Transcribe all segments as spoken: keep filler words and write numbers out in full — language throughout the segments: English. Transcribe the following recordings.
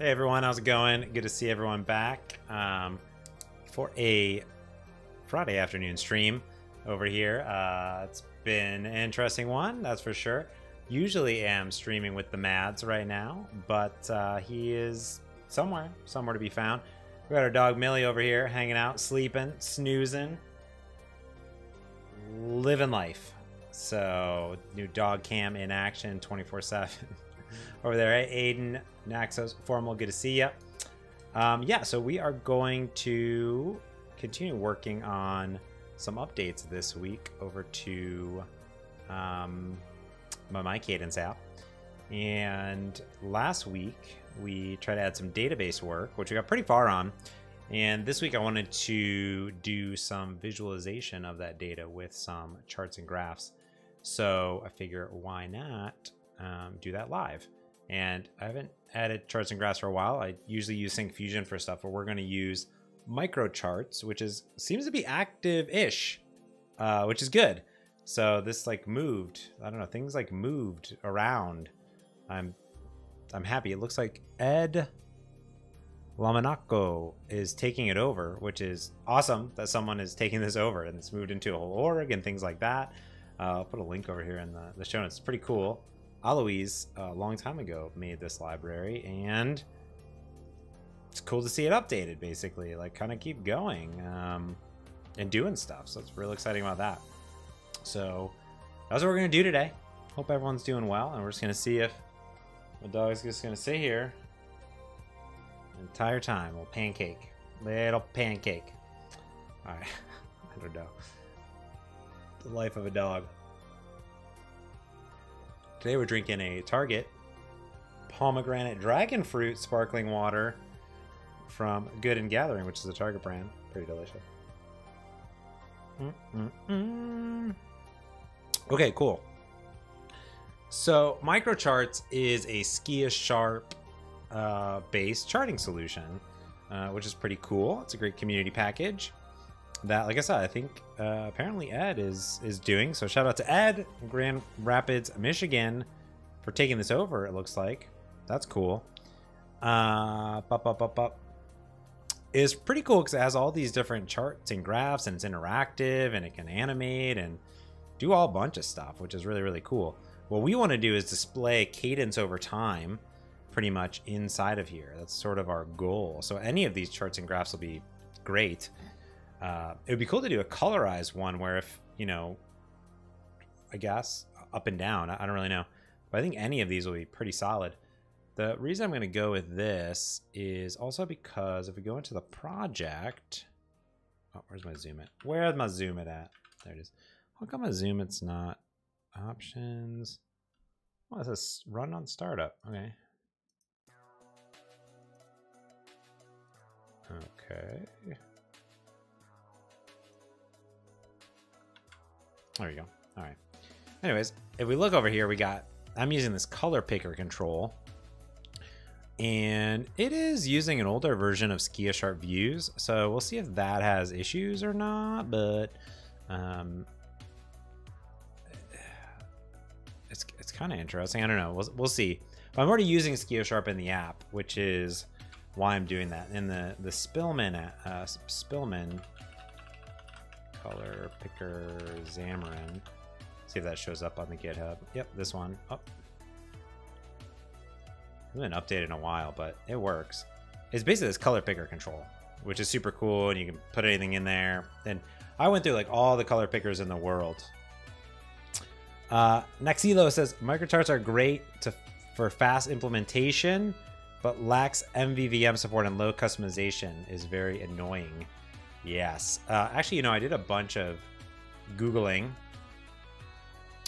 Hey everyone, how's it going? Good to see everyone back um, for a Friday afternoon stream over here. Uh, it's been an interesting one, that's for sure. Usually am streaming with the Mads right now, but uh, he is somewhere, somewhere to be found. We got our dog Millie over here hanging out, sleeping, snoozing, living life. So new dog cam in action twenty-four seven. Over there, right? Aiden, Naxos, Formal, good to see you. Um, yeah, so we are going to continue working on some updates this week over to um, my, my Cadence app. And last week, we tried to add some database work, which we got pretty far on. And this week, I wanted to do some visualization of that data with some charts and graphs. So I figure, why not um, do that live? And I haven't added charts and graphs for a while. I usually use Syncfusion for stuff, but we're going to use Microcharts, which is seems to be active-ish, uh, which is good. So this like moved. I don't know. Things like moved around. I'm I'm happy. It looks like Ed Lamanaco is taking it over, which is awesome that someone is taking this over and it's moved into a whole org and things like that. Uh, I'll put a link over here in the, the show notes. It's pretty cool. Aloïs, a long time ago, made this library, and it's cool to see it updated, basically. Like, kind of keep going um, and doing stuff. So it's real exciting about that. So that's what we're going to do today. Hope everyone's doing well, and we're just going to see if the dog's just going to sit here the entire time. Little pancake. Little pancake. All right. I don't know. The life of a dog. Today we're drinking a Target pomegranate dragon fruit sparkling water from Good and Gathering, which is a Target brand. Pretty delicious. Mm-mm-mm. Okay, cool. So Microcharts is a SkiaSharp uh, based charting solution, uh, which is pretty cool. It's a great community package that, like I said, I think uh, apparently Ed is is doing. So shout out to Ed in Grand Rapids, Michigan, for taking this over. It looks like that's cool. Uh, pop, pop, pop, pop. It's pretty cool because it has all these different charts and graphs, and it's interactive, and it can animate and do all bunch of stuff, which is really really cool. What we want to do is display cadence over time, pretty much inside of here. That's sort of our goal. So any of these charts and graphs will be great. Uh, it would be cool to do a colorized one where if, you know, I guess up and down, I, I don't really know, but I think any of these will be pretty solid. The reason I'm going to go with this is also because if we go into the project, oh, where's my zoom at? Where's my zoom it at? There it is. How come my zoom it's not options? Well, it says run on startup. Okay. Okay. There you go. All right. Anyways, if we look over here, we got, I'm using this color picker control, and it is using an older version of SkiaSharp views. So we'll see if that has issues or not, but um, it's, it's kind of interesting. I don't know. We'll, we'll see. But I'm already using SkiaSharp in the app, which is why I'm doing that. In the, the Spillman, uh, Spillman, color picker Xamarin. See if that shows up on the GitHub. Yep, this one. Oh. It's been updated in a while, but it works. It's basically this color picker control, which is super cool, and you can put anything in there. And I went through like all the color pickers in the world. Uh, Naxilo says microcharts are great to, for fast implementation, but lacks M V V M support and low customization is very annoying. Yes. Uh, actually, you know, I did a bunch of Googling,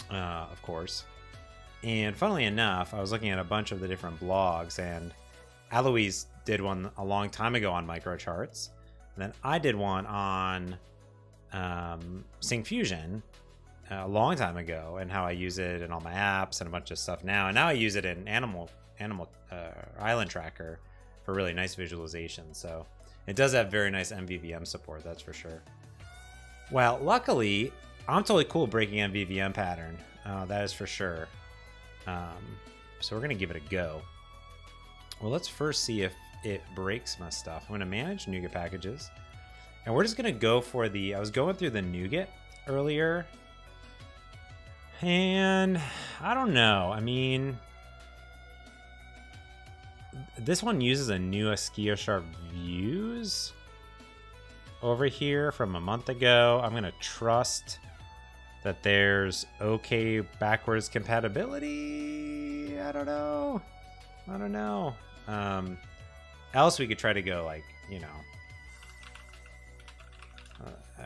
uh, of course. And funnily enough, I was looking at a bunch of the different blogs, and Aloïs did one a long time ago on microcharts. And then I did one on um, Syncfusion a long time ago, and how I use it in all my apps and a bunch of stuff now. And now I use it in Animal, Animal uh, Island Tracker for really nice visualization. So it does have very nice M V V M support, that's for sure. Well, luckily, I'm totally cool breaking M V V M pattern. Uh, that is for sure. Um, so we're going to give it a go. Well, let's first see if it breaks my stuff. I'm going to manage NuGet packages. And we're just going to go for the, I was going through the NuGet earlier. And I don't know. I mean, this one uses a new SkiaSharp views over here from a month ago. I'm going to trust that there's okay backwards compatibility. I don't know. I don't know. Um, else we could try to go like, you know,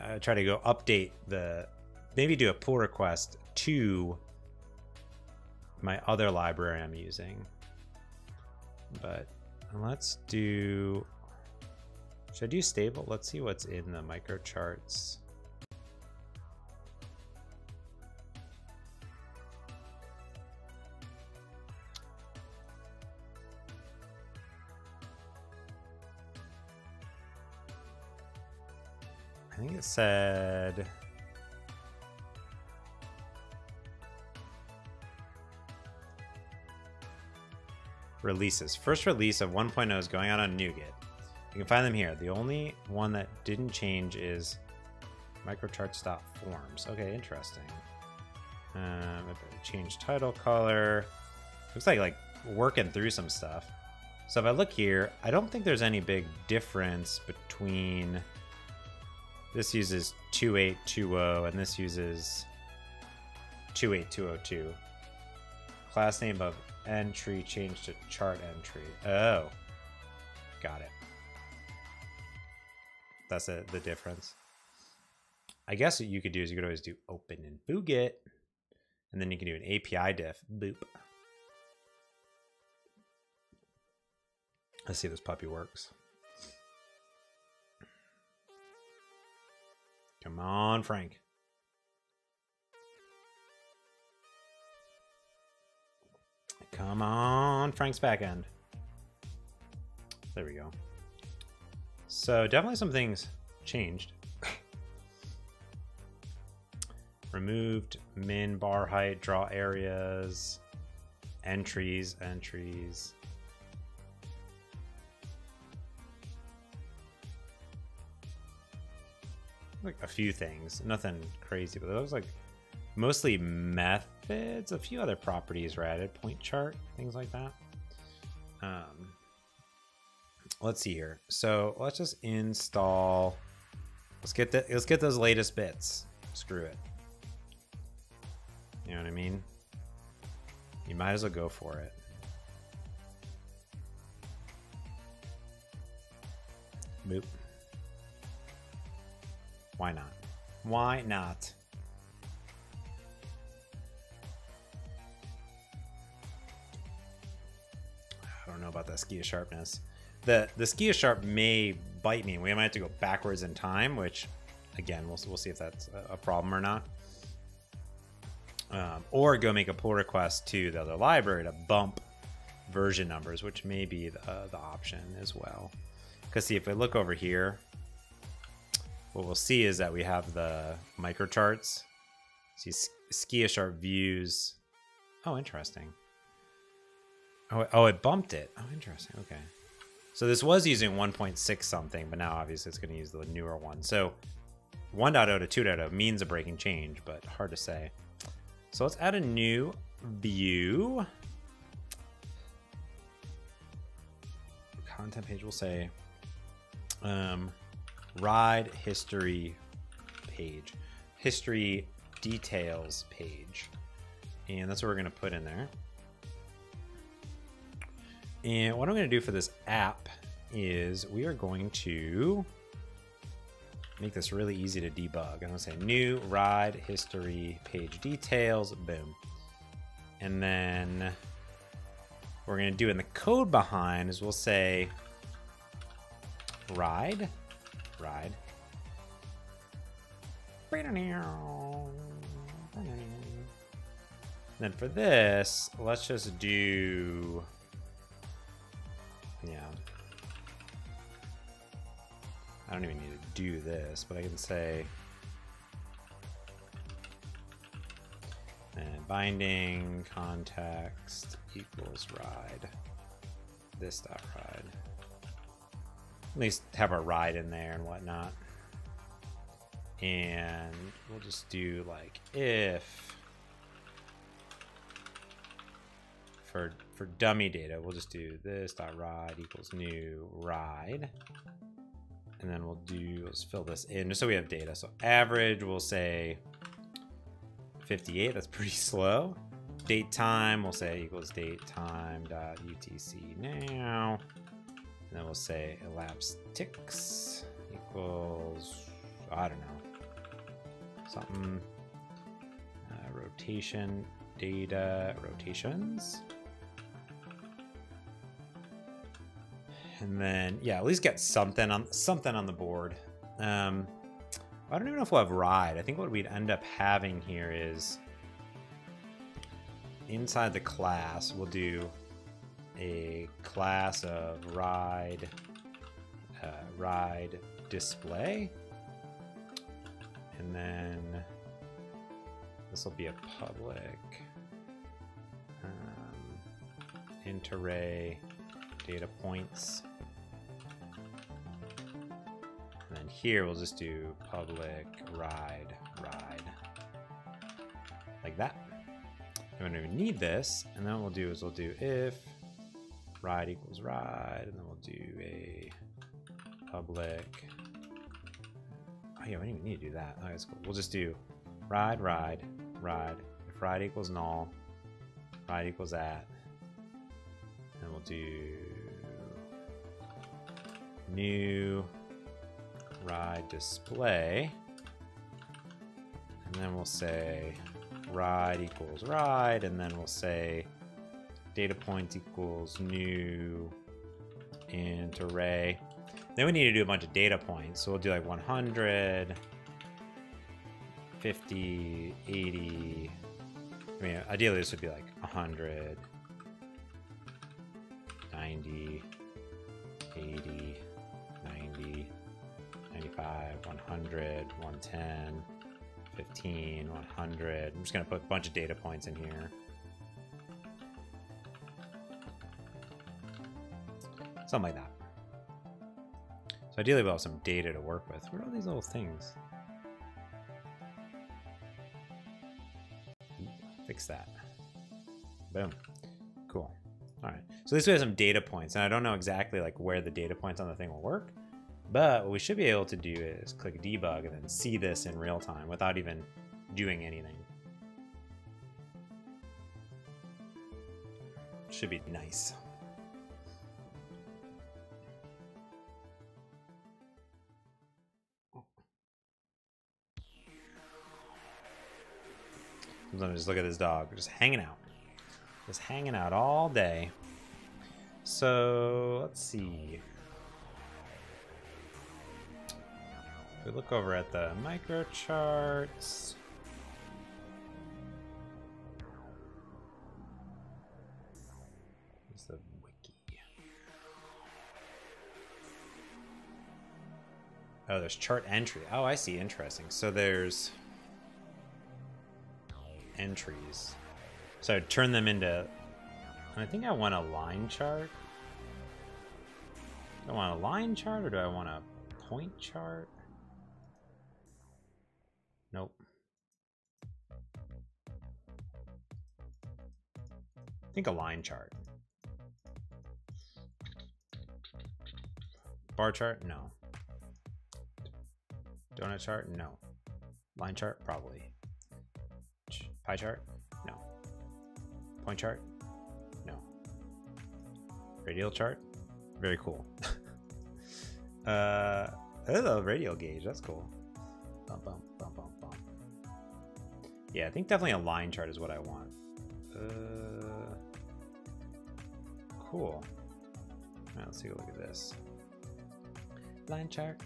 uh, try to go update the, maybe do a pull request to my other library I'm using. But let's do, should I do stable? Let's see what's in the microcharts. I think it said, releases. First release of one point oh is going out on NuGet. You can find them here. The only one that didn't change is microcharts.forms. Okay, interesting. Um, change title color. Looks like like working through some stuff. So if I look here, I don't think there's any big difference between this uses two eight two zero and this uses two eight two zero two. Class name of entry changed to chart entry. Oh, got it. That's a, the difference. I guess what you could do is you could always do open in NuGet, and then you can do an A P I diff. Boop. Let's see if this puppy works. Come on, Frank. Come on, Frank's back end. There we go. So definitely some things changed. Removed min, bar height, draw areas, entries, entries. Like a few things, nothing crazy, but that was like mostly methods. A few other properties were added, point chart, things like that. Um, let's see here. So let's just install. Let's get the, let's get those latest bits. Screw it. You know what I mean? You might as well go for it. Boop. Why not? Why not? I don't know about that Skia sharpness. The the Skia sharp may bite me. We might have to go backwards in time, which again, we'll we'll see if that's a problem or not. Um, or go make a pull request to the other library to bump version numbers, which may be the, uh, the option as well. Because see, if we look over here, what we'll see is that we have the microcharts. See SkiaSharp views. Oh, interesting. Oh, oh, it bumped it. Oh, interesting. Okay. So this was using one point six something, but now obviously it's going to use the newer one. So one point oh to two point oh means a breaking change, but hard to say. So let's add a new view. Content page will say, um, ride history page, history details page. And that's what we're going to put in there. And what I'm going to do for this app is we are going to make this really easy to debug. I'm going to say new ride history page details, boom. And then what we're going to do in the code behind is we'll say ride ride. Then for this, let's just do, yeah, I don't even need to do this, but I can say and binding context equals ride. this dot ride. At least have our ride in there and whatnot. And we'll just do like if for for dummy data, we'll just do this dot ride equals new ride. And then we'll do, let's fill this in just so we have data. So average, we'll say fifty-eight, that's pretty slow. Date time, we'll say equals date time dot U T C now. And then we'll say elapsed ticks equals, I don't know, something. Uh, rotation data, rotations. And then, yeah, at least get something on something on the board. Um, I don't even know if we'll have ride. I think what we'd end up having here is inside the class, we'll do a class of ride, uh, ride display. And then this will be a public um, int array data points. And then here we'll just do public ride, ride, like that. And when we need this, and then what we'll do is we'll do if ride equals ride, and then we'll do a public, oh yeah, we don't even need to do that. Okay, that's cool. We'll just do ride, ride, ride, if ride equals null, ride equals at, and we'll do new ride display, and then we'll say ride equals ride, and then we'll say data points equals new int array. Then we need to do a bunch of data points, so we'll do like one hundred, fifty, eighty. I mean, ideally this would be like one hundred, ninety, eighty, ninety, ninety-five, one hundred, one ten, fifteen, one hundred. I'm just gonna put a bunch of data points in here. Something like that. So ideally we'll have some data to work with. What are all these little things? Ooh, fix that. Boom. Cool. All right. So this we have some data points, and I don't know exactly like where the data points on the thing will work, but what we should be able to do is click debug and then see this in real time without even doing anything. Should be nice. Sometimes just look at this dog, just hanging out. Just hanging out all day. So, let's see. If we look over at the microcharts. Where's the wiki? Oh, there's chart entry. Oh, I see, interesting. So there's entries, so I turn them into, and I think I want a line chart. Do I want a line chart or do I want a point chart? Nope. I think a line chart. Bar chart? No. Donut chart? No. Line chart? Probably. Pie chart? No. Point chart? No. Radial chart? Very cool. uh, oh, radial gauge. That's cool. Bum, bum, bum, bum, bum. Yeah, I think definitely a line chart is what I want. Uh, cool. All right, let's take a look at this. Line chart.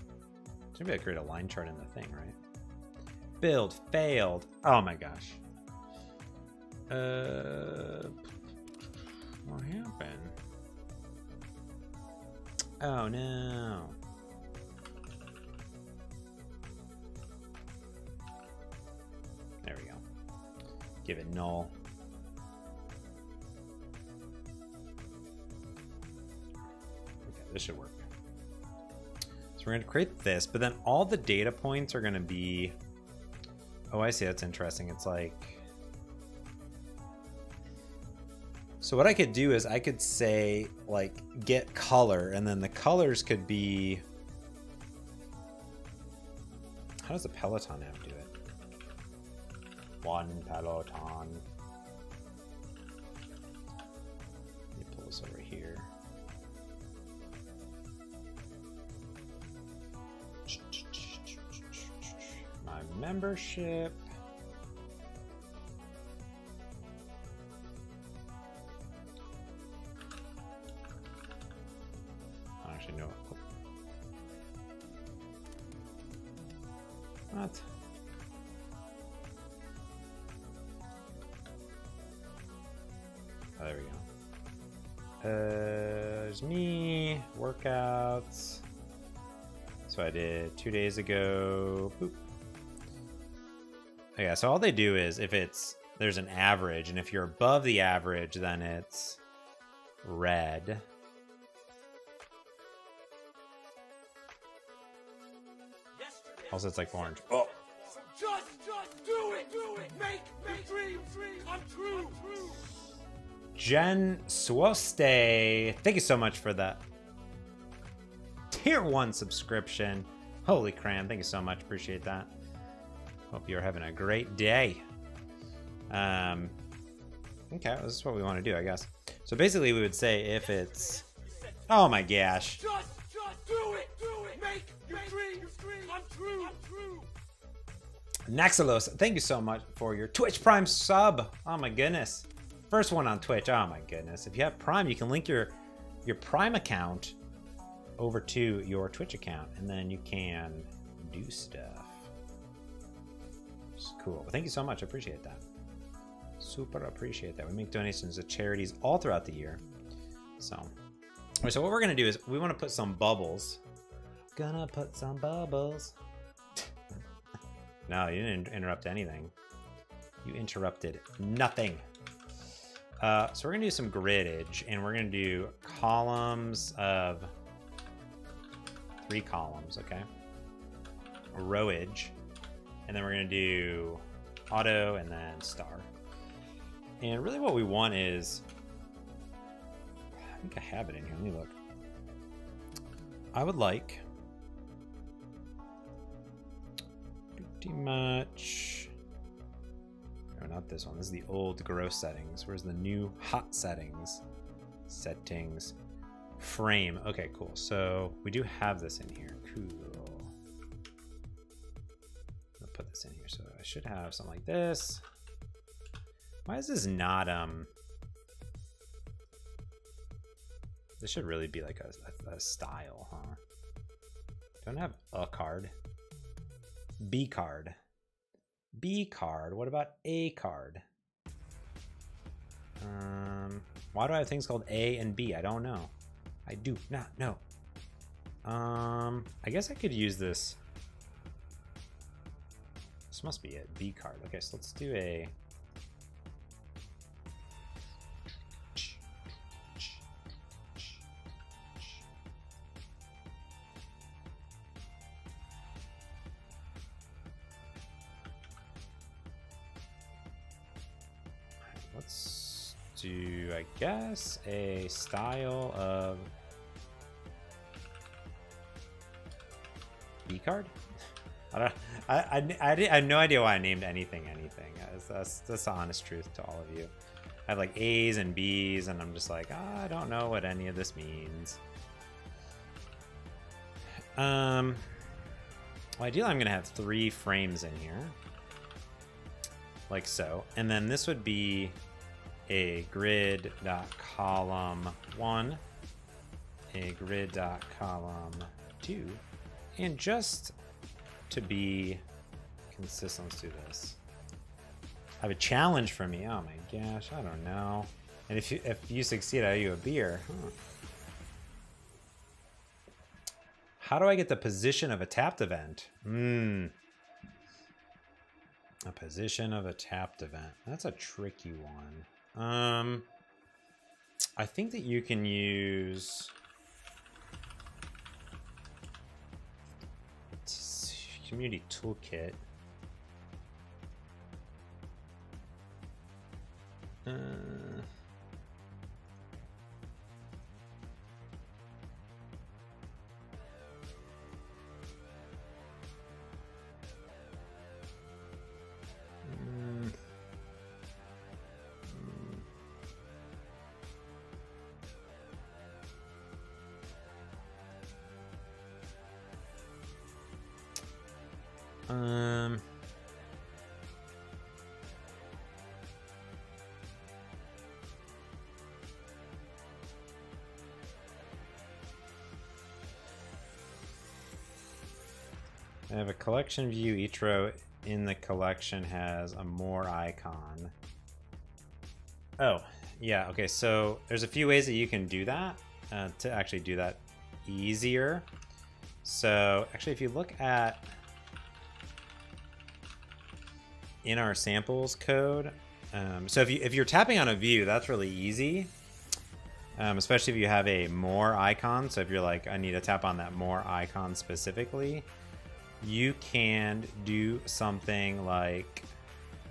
Should be able to create a line chart in the thing, right? Build failed. Oh my gosh. Uh, what happened? Oh no. There we go. Give it null. This should work. So we're going to create this, but then all the data points are going to be... Oh, I see. That's interesting. It's like... So what I could do is I could say, like, get color, and then the colors could be... How does the Peloton app do it? One Peloton. Let me pull this over here. My membership. Actually, no. What? Oh, there we go. Uh, there's me, workouts. So I did two days ago. Boop. Okay, so all they do is if it's, there's an average, and if you're above the average, then it's red. Also, it's like orange. Oh. Just, just do it, do it. Make, make dream, dream come true. Jen Swoste, thank you so much for that tier one subscription. Holy cram, thank you so much. Appreciate that. Hope you're having a great day. Um, okay, this is what we want to do, I guess. So basically, we would say if it's, oh my gosh. Just, just do it, do it. Make. Naxalos, thank you so much for your Twitch Prime sub. Oh my goodness. First one on Twitch. Oh my goodness. If you have Prime, you can link your your Prime account over to your Twitch account, and then you can do stuff. It's cool. Well, thank you so much. I appreciate that. Super appreciate that. We make donations to charities all throughout the year. So, right, so what we're going to do is we want to put some bubbles. Gonna put some bubbles. No, you didn't interrupt anything. You interrupted nothing. Uh, so we're gonna do some gridage, and we're gonna do columns of three columns, okay? Rowage, and then we're gonna do auto and then star. And really what we want is, I think I have it in here, let me look. I would like pretty much, no, not this one. This is the old gross settings. Where's the new hot settings? Settings, frame. Okay, cool. So we do have this in here. Cool. I'll put this in here. So I should have something like this. Why is this not, um, this should really be like a, a, a style, huh? Don't have a card. B card. B card. What about A card? Um, why do I have things called A and B? I don't know. I do not know. Um, I guess I could use this. This must be it. B card. Okay, so let's do a... do I guess a style of B card? I don't. I I I, did, I have no idea why I named anything anything. That's, that's that's the honest truth to all of you. I have like A's and B's, and I'm just like, oh, I don't know what any of this means. Um. Well, ideally, I'm gonna have three frames in here, like so, and then this would be a grid.column one, a grid.column two, and just to be consistent, let's do this. I have a challenge for me. Oh my gosh, I don't know. And if you if you succeed, I owe you a beer. Huh. How do I get the position of a tapped event? Hmm. A position of a tapped event. That's a tricky one. Um, I think that you can use community toolkit. Uh, mm, mm. Um. I have a collection view. Each row in the collection has a more icon. Oh, yeah. Okay, so there's a few ways that you can do that uh, to actually do that easier. So actually, if you look at in our samples code, um, so if you if you're tapping on a view, that's really easy, um, especially if you have a more icon. So if you're like, I need to tap on that more icon specifically. You can do something like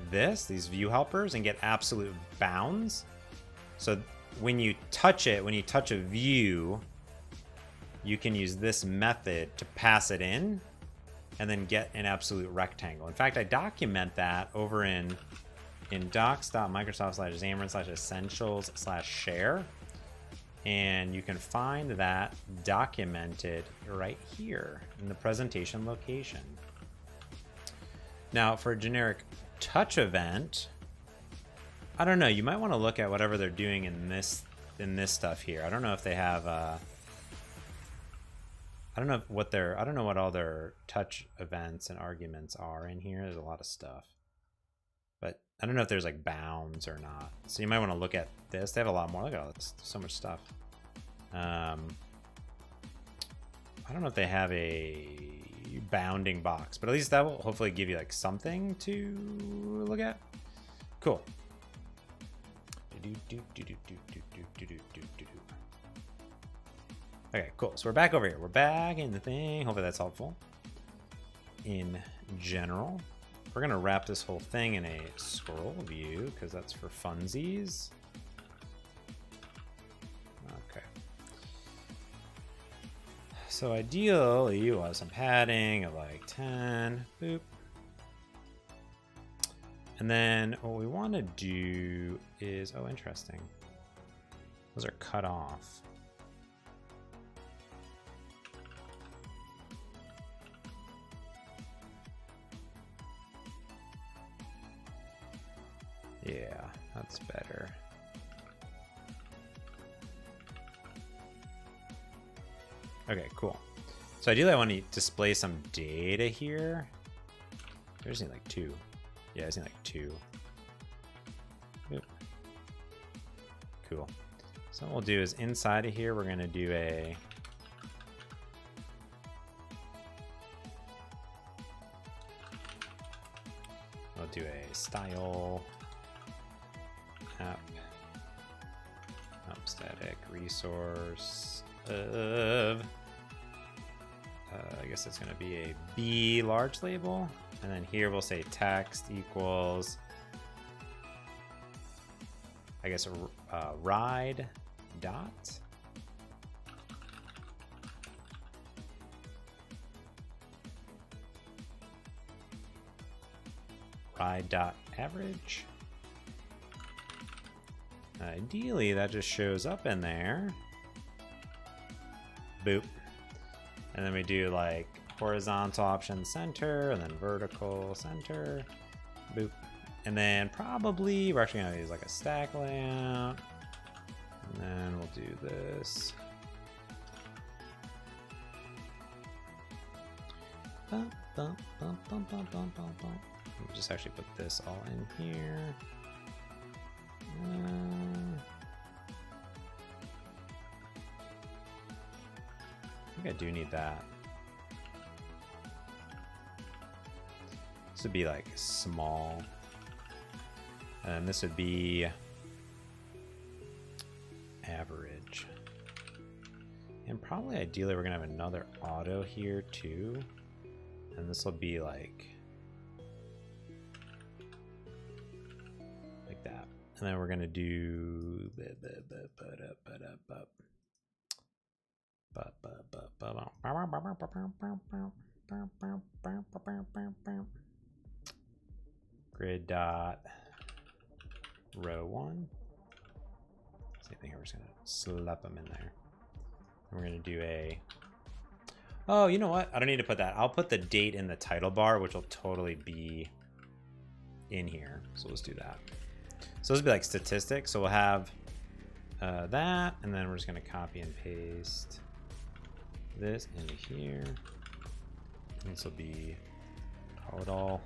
this, these view helpers, and get absolute bounds. So when you touch it, when you touch a view, you can use this method to pass it in and then get an absolute rectangle. In fact, I document that over in, in docs.microsoft slash Xamarin slash essentials slash share. And you can find that documented right here in the presentation location. Now for a generic touch event, I don't know, you might want to look at whatever they're doing in this in this stuff here. I don't know if they have uh, I don't know what their I don't know what all their touch events and arguments are in here. There's a lot of stuff. But I don't know if there's like bounds or not. So you might want to look at this. They have a lot more. Look at all this, so much stuff. Um, I don't know if they have a bounding box, but at least that will hopefully give you like something to look at. Cool. Okay, cool. So we're back over here. We're back in the thing. Hopefully that's helpful in general. We're gonna wrap this whole thing in a scroll view because that's for funsies. Okay. So ideally you want some padding of like ten, boop. And then what we wanna do is, oh, interesting. Those are cut off. Yeah, that's better. Okay, cool. So ideally I want to display some data here. I just need like two. Yeah, I just need like two. Oop. Cool. So what we'll do is inside of here, we're going to do a... We'll do a style... app, app static resource of, uh, I guess it's going to be a B large label. And then here we'll say text equals, I guess, a uh, ride dot. Ride dot average. Ideally, that just shows up in there. Boop. And then we do like horizontal option center and then vertical center. Boop. And then probably we're actually gonna use like a stack layout. And then we'll do this. Bum, bum, bum, bum, bum, bum, bum, bum. We'll just actually put this all in here. Uh, I do need that. This would be like small. And this would be average. And probably ideally we're gonna have another auto here too. and this will be like like that, and then we're gonna do grid dot row one. Same thing here. We're just gonna slap them in there. And we're gonna do a. Oh, you know what? I don't need to put that. I'll put the date in the title bar, which will totally be in here. So let's do that. So this will be like statistics. So we'll have uh, that, and then we're just gonna copy and paste this into here. And this will be total.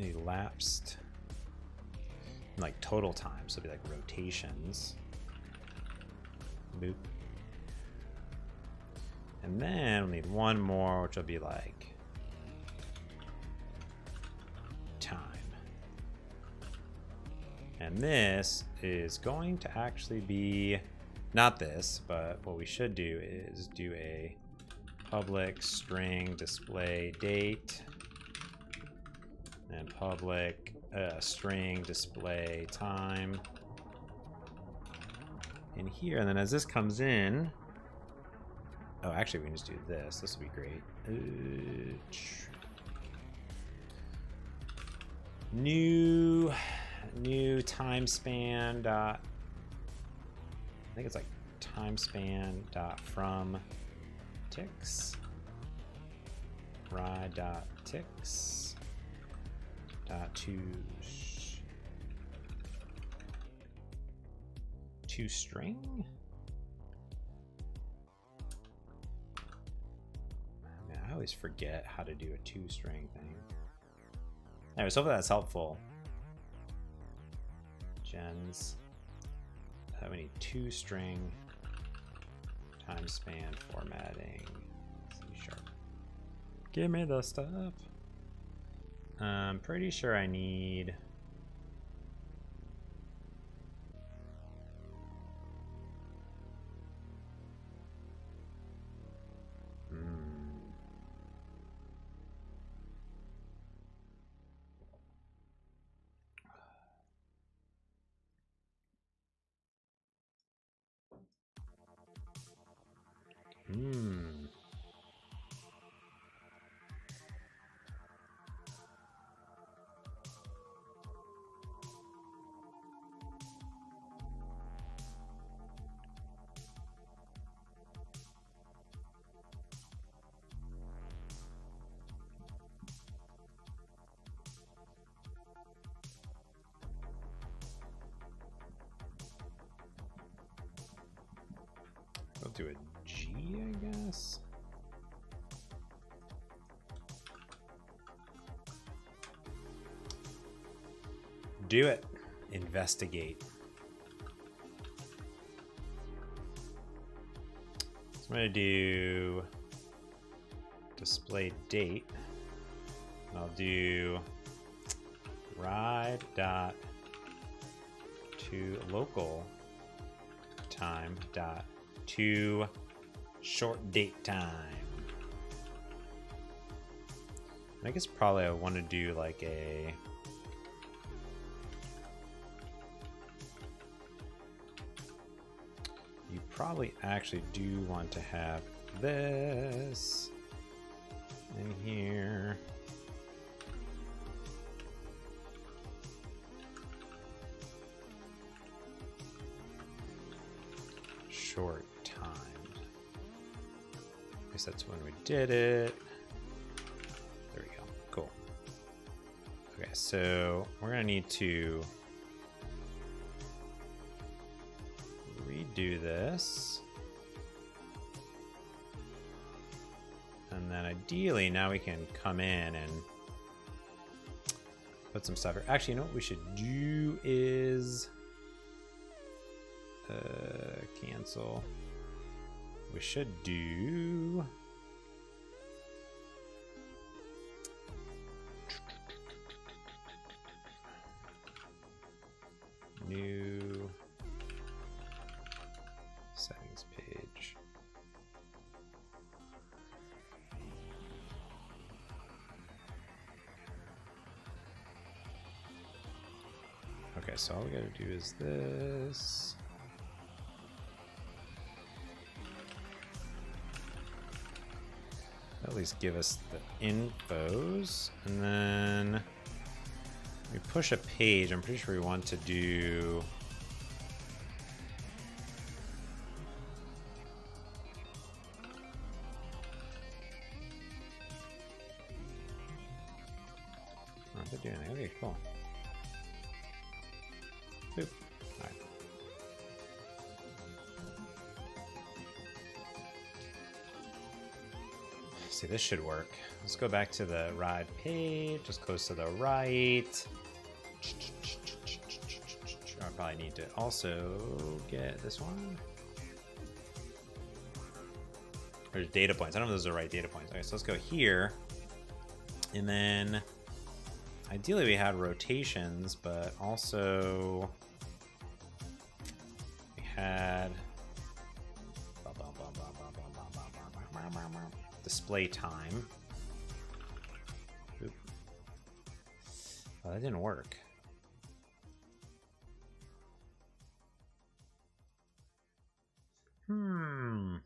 Elapsed and like total time, so it'd be like rotations. Boop. And then we'll need one more, which will be like time. And this is going to actually be not this, but what we should do is do a public string display date. And public uh, string display time in here. And then as this comes in, oh, actually we can just do this. This will be great. Uh, new, new time span dot, I think it's like time span dot from ticks, ride dot ticks. Dot to to string. Man, I always forget how to do a two string thing. Anyway, so hopefully that's helpful. Gens. How many two string time span formatting? C sharp. Give me the stuff. I'm pretty sure I need mm. Mm. To a G, I guess. Do it. Investigate. So I'm gonna do display date. And I'll do ride dot to local time dot to short date time. I guess probably I want to do like a you probably actually do want to have this in here. Short that's when we did it. There we go. Cool. Okay, so we're gonna need to redo this. And then ideally now we can come in and put some stuff here. Actually, you know what we should do is uh, cancel. We should do new settings page. Okay, so all we gotta do is this. At least give us the infos, and then we push a page. I'm pretty sure we want to do oh, they're doing it. Okay, cool. Boop. All right. See, this should work. Let's go back to the ride page, just close to the right. I probably need to also get this one. There's data points. I don't know if those are the right data points. Okay, so let's go here. And then ideally we had rotations, but also we had display time. Oop. Oh, that didn't work. Hmm.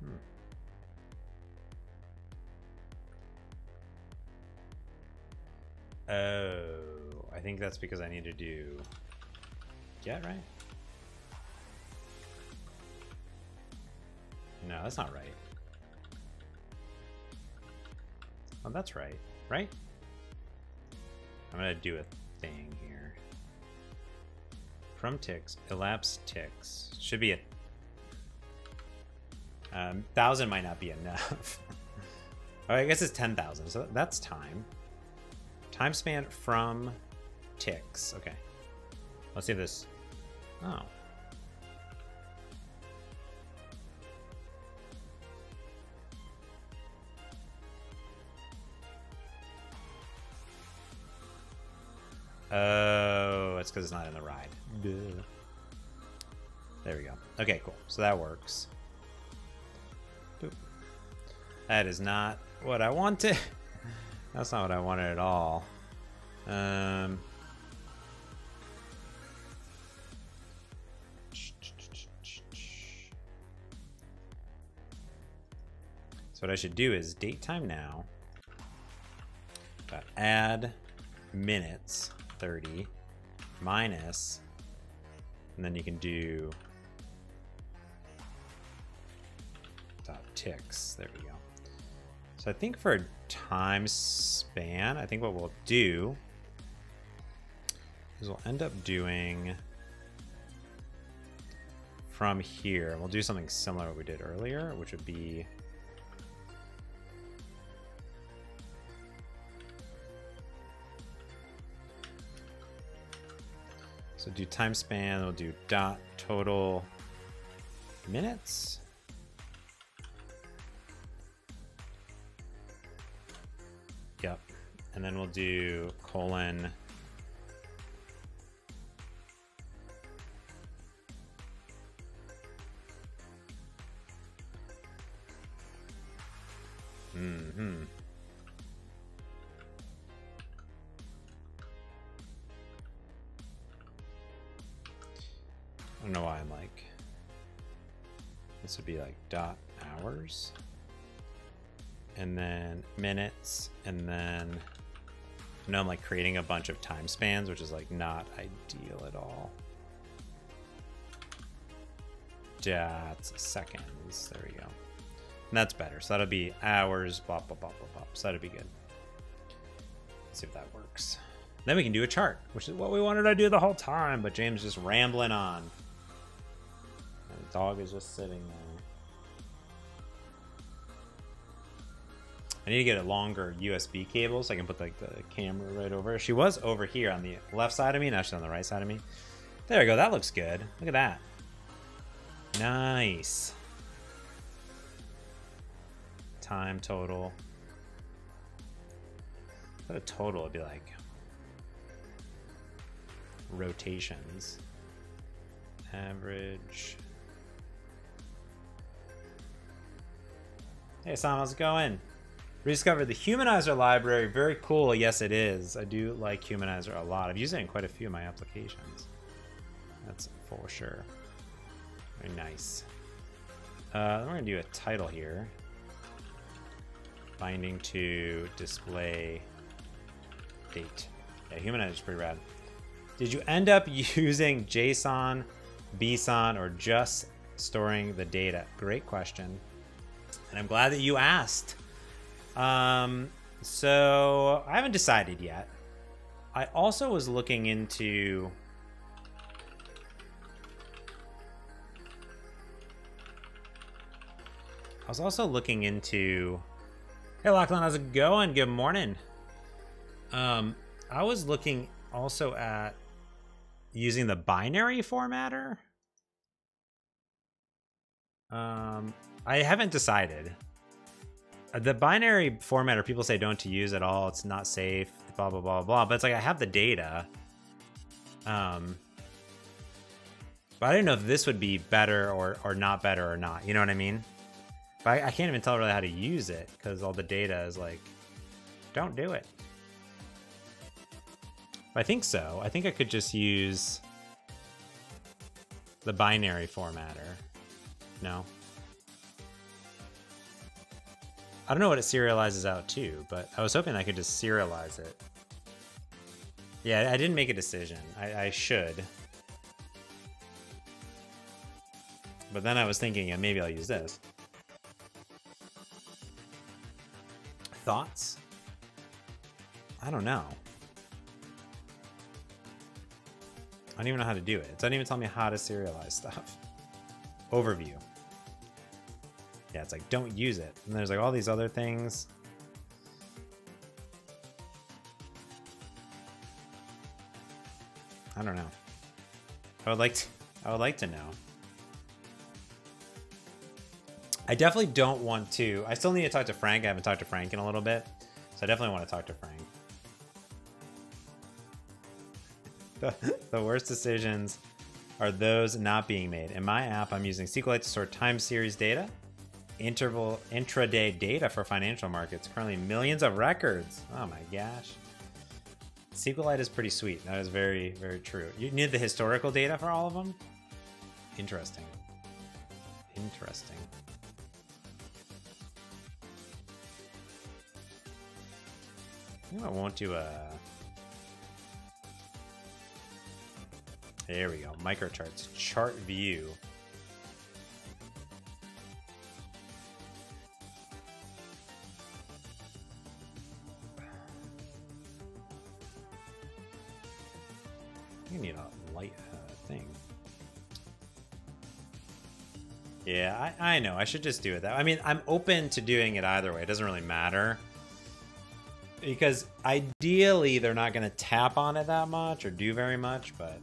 Hmm. Oh. I think that's because I need to do get right. No, that's not right. Oh, that's right, right? I'm gonna do a thing here. From ticks, elapsed ticks. Should be a um, thousand might not be enough. Oh, I guess it's ten thousand, so that's time. Time span from ticks. Okay. Let's see this. Oh. Oh, that's because it's not in the ride. Duh. There we go. Okay, cool. So that works. Boop. That is not what I wanted. That's not what I wanted at all. Um... So what I should do is date time now. Add minutes thirty minus, and then you can do dot ticks. There we go. So I think for time span, I think what we'll do is we'll end up doing from here. We'll do something similar to what we did earlier, which would be so do time span, we'll do dot total minutes. Yep. And then we'll do colon mm-hmm. I don't know why I'm like, this would be like dot hours and then minutes, and then you know I'm like creating a bunch of time spans, which is like not ideal at all. Dot seconds, there we go. And that's better. So that'll be hours, blah, blah, blah, blah, blah. So that'll be good. Let's see if that works. Then we can do a chart, which is what we wanted to do the whole time, but James is just rambling on. The dog is just sitting there. I need to get a longer U S B cable so I can put like the camera right over. She was over here on the left side of me. Now she's on the right side of me. There we go. That looks good. Look at that. Nice. Time total. What a total would be like. Rotations. Average. Hey Sam, how's it going? Rediscovered the Humanizer library. Very cool. Yes, it is. I do like Humanizer a lot. I've used it in quite a few of my applications. That's for sure. Very nice. Uh, we're going to do a title here. Binding to display date. Yeah, Humanizer is pretty rad. Did you end up using JSON, B SON, or just storing the data? Great question. And I'm glad that you asked. Um, so I haven't decided yet. I also was looking into I was also looking into Hey Lachlan, how's it going? Good morning. Um, I was looking also at using the binary formatter. Um, I haven't decided. The binary formatter, people say don't to use at all. It's not safe, blah, blah, blah, blah. But it's like, I have the data. Um, but I didn't know if this would be better or, or not better or not. You know what I mean? But I, I can't even tell really how to use it because all the data is like, don't do it. But I think so. I think I could just use the binary formatter. No. I don't know what it serializes out to, but I was hoping I could just serialize it. Yeah, I didn't make a decision. I, I should. But then I was thinking, yeah, maybe I'll use this. Thoughts? I don't know. I don't even know how to do it. It doesn't even tell me how to serialize stuff. Overview. Yeah, it's like, don't use it. And there's like all these other things. I don't know. I would like to, I would like to know. I definitely don't want to, I still need to talk to Frank. I haven't talked to Frank in a little bit. So I definitely want to talk to Frank. The, the worst decisions are those not being made. In my app, I'm using SQLite to sort time series data. Interval intraday data for financial markets, currently millions of records. Oh my gosh. SQLite is pretty sweet. That is very, very true. You need the historical data for all of them. Interesting. Interesting. I think I won't do a... There we go. Microcharts. Chart view. I need a light uh, thing. Yeah, I, I know. I should just do it that way. I mean, I'm open to doing it either way. It doesn't really matter. Because ideally, they're not going to tap on it that much or do very much, but...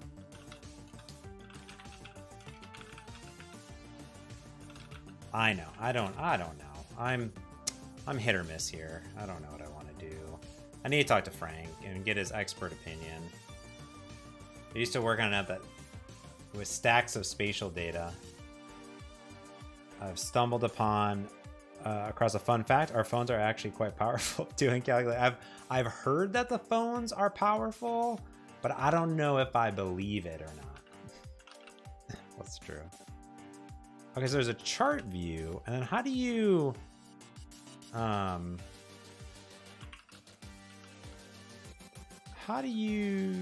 I know. I don't I don't know. I'm I'm hit or miss here. I don't know what I want to do. I need to talk to Frank and get his expert opinion. I used to work on an app that with stacks of spatial data. I've stumbled upon uh, across a fun fact: our phones are actually quite powerful doing calculate. I've I've heard that the phones are powerful, but I don't know if I believe it or not. What's true? Okay, so there's a chart view, and then how do you? Um, How do you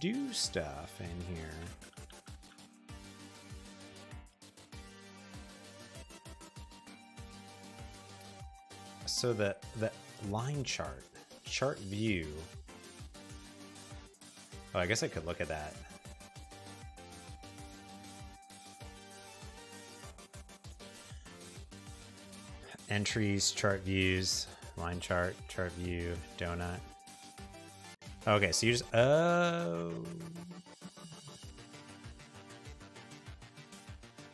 do stuff in here? So the, the line chart, chart view. Oh, I guess I could look at that. Entries, chart views, line chart, chart view, donut. Okay, so you just, oh.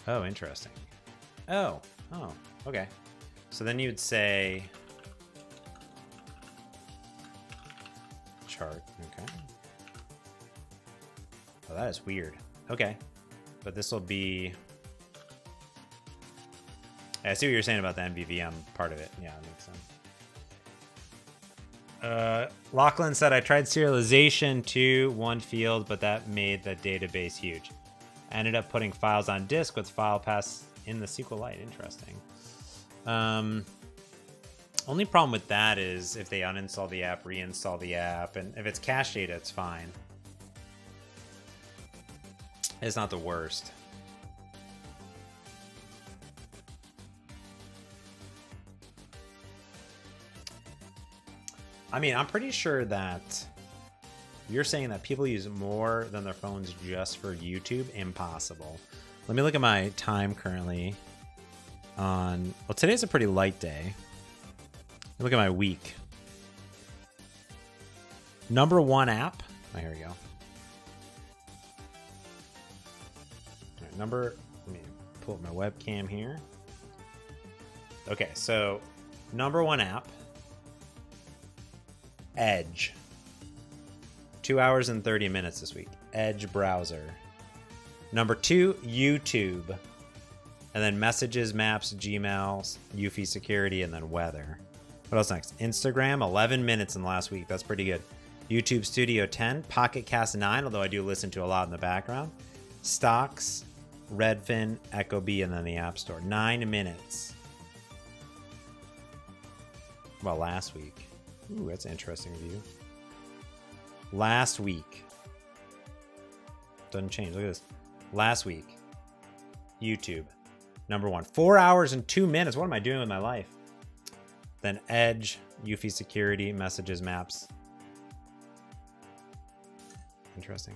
Oh, interesting. Oh, oh, okay. So then you would say chart, okay. Oh, that is weird. Okay, but this will be I see what you're saying about the M V V M part of it. Yeah, that makes sense. Uh, Lachlan said, I tried serialization to one field, but that made the database huge. I ended up putting files on disk with file paths in the SQLite. Interesting. Um, only problem with that is if they uninstall the app, reinstall the app, and if it's cache data, it's fine. It's not the worst. I mean, I'm pretty sure that you're saying that people use more than their phones just for YouTube? Impossible. Let me look at my time currently on... Well, today's a pretty light day. Look at my week. Number one app. Oh, here we go. All right, number... Let me pull up my webcam here. Okay, so number one app... Edge. two hours and thirty minutes this week. Edge browser. Number two, YouTube. And then messages, maps, Gmail, Eufy security, and then weather. What else next? Instagram, eleven minutes in the last week. That's pretty good. YouTube Studio ten, Pocket Cast nine, although I do listen to a lot in the background. Stocks, Redfin, Echo Bee, and then the App Store. Nine minutes. Well, last week. Ooh, that's an interesting view. Last week. Doesn't change. Look at this. Last week. YouTube. Number one. Four hours and two minutes. What am I doing with my life? Then Edge, Eufy security, messages, maps. Interesting.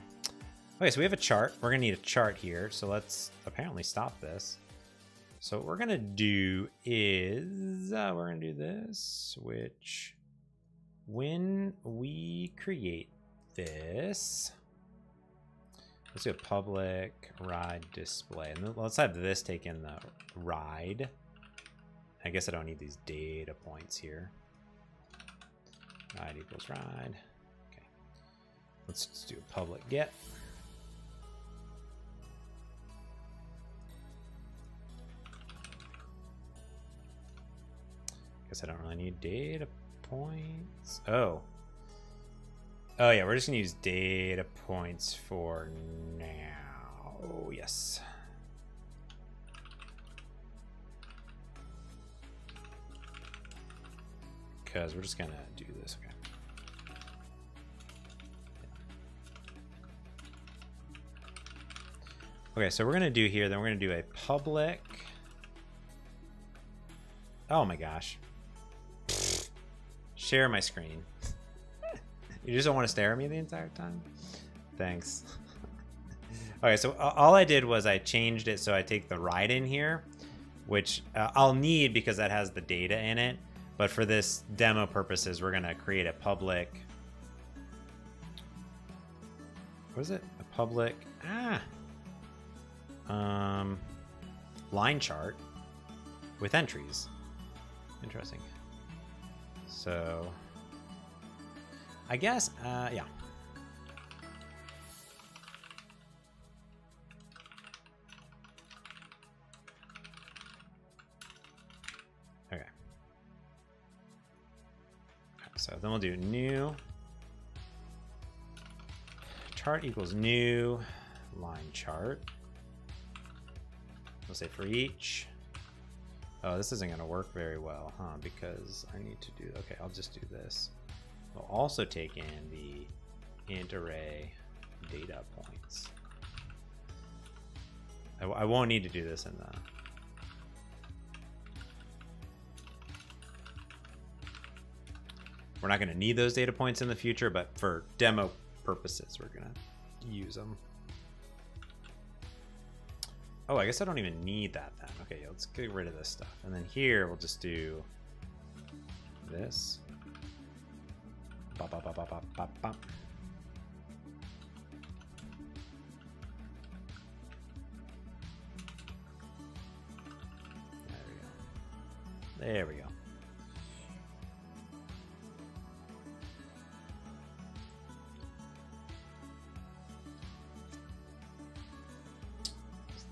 Okay, so we have a chart. We're going to need a chart here. So let's apparently stop this. So what we're going to do is uh, we're going to do this, which... When we create this, let's do a public ride display. And let's have this take in the ride. I guess I don't need these data points here. Ride equals ride. Okay. Let's just do a public get. Guess I don't really need data points. Points. Oh. Oh yeah, we're just gonna use data points for now. Oh, yes. Because we're just gonna do this. Okay. Okay, so we're gonna do here. Then we're gonna do a public. Oh my gosh. Share my screen. You just don't want to stare at me the entire time? Thanks. Okay, so all I did was I changed it so I take the ride in here, which uh, I'll need because that has the data in it. But for this demo purposes, we're going to create a public... What is it? A public... Ah! Um, line chart with entries. Interesting. So, I guess, uh, yeah. Okay. So then we'll do new chart equals new line chart. We'll say for each. Oh, this isn't going to work very well, huh? Because I need to do... Okay, I'll just do this. We'll also take in the int array data points. I, I won't need to do this in the... We're not going to need those data points in the future, but for demo purposes, we're going to use them. Oh, I guess I don't even need that then. Okay, let's get rid of this stuff. And then here, we'll just do this. Bop, bop, bop, bop, bop, bop, bop. There we go. There we go.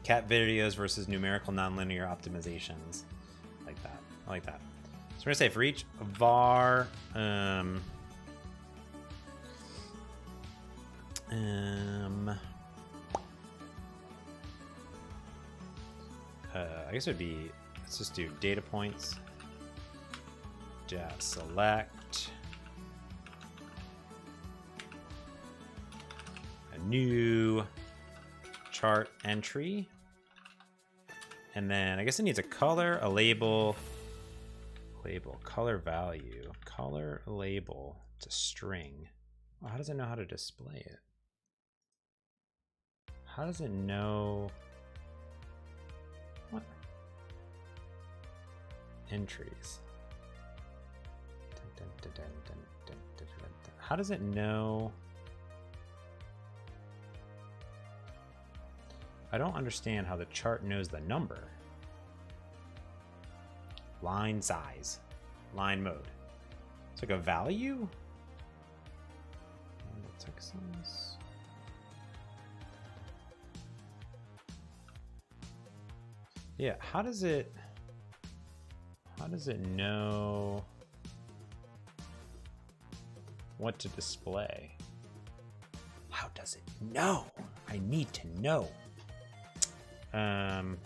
Cat videos versus numerical nonlinear optimizations. I like that. So we're gonna say for each var um, um uh, I guess it'd be let's just do data points. Dot select a new chart entry. And then I guess it needs a color, a label, label, color value, color label. It's a string. Well, how does it know how to display it? How does it know what entries? Dun, dun, dun, dun, dun, dun, dun, dun. How does it know? I don't understand how the chart knows the number. Line size, line mode. It's like a value? Texans. Yeah, how does it, how does it know what to display? How does it know? I need to know. Um,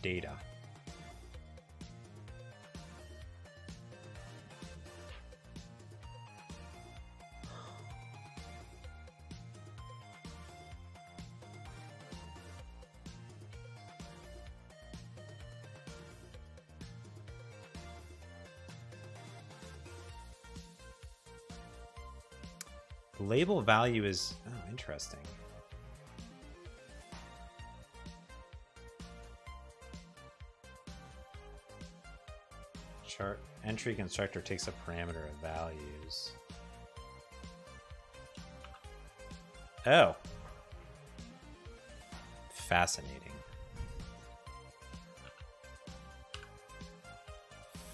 data. Label value is, oh, interesting. Chart entry constructor takes a parameter of values. Oh. Fascinating.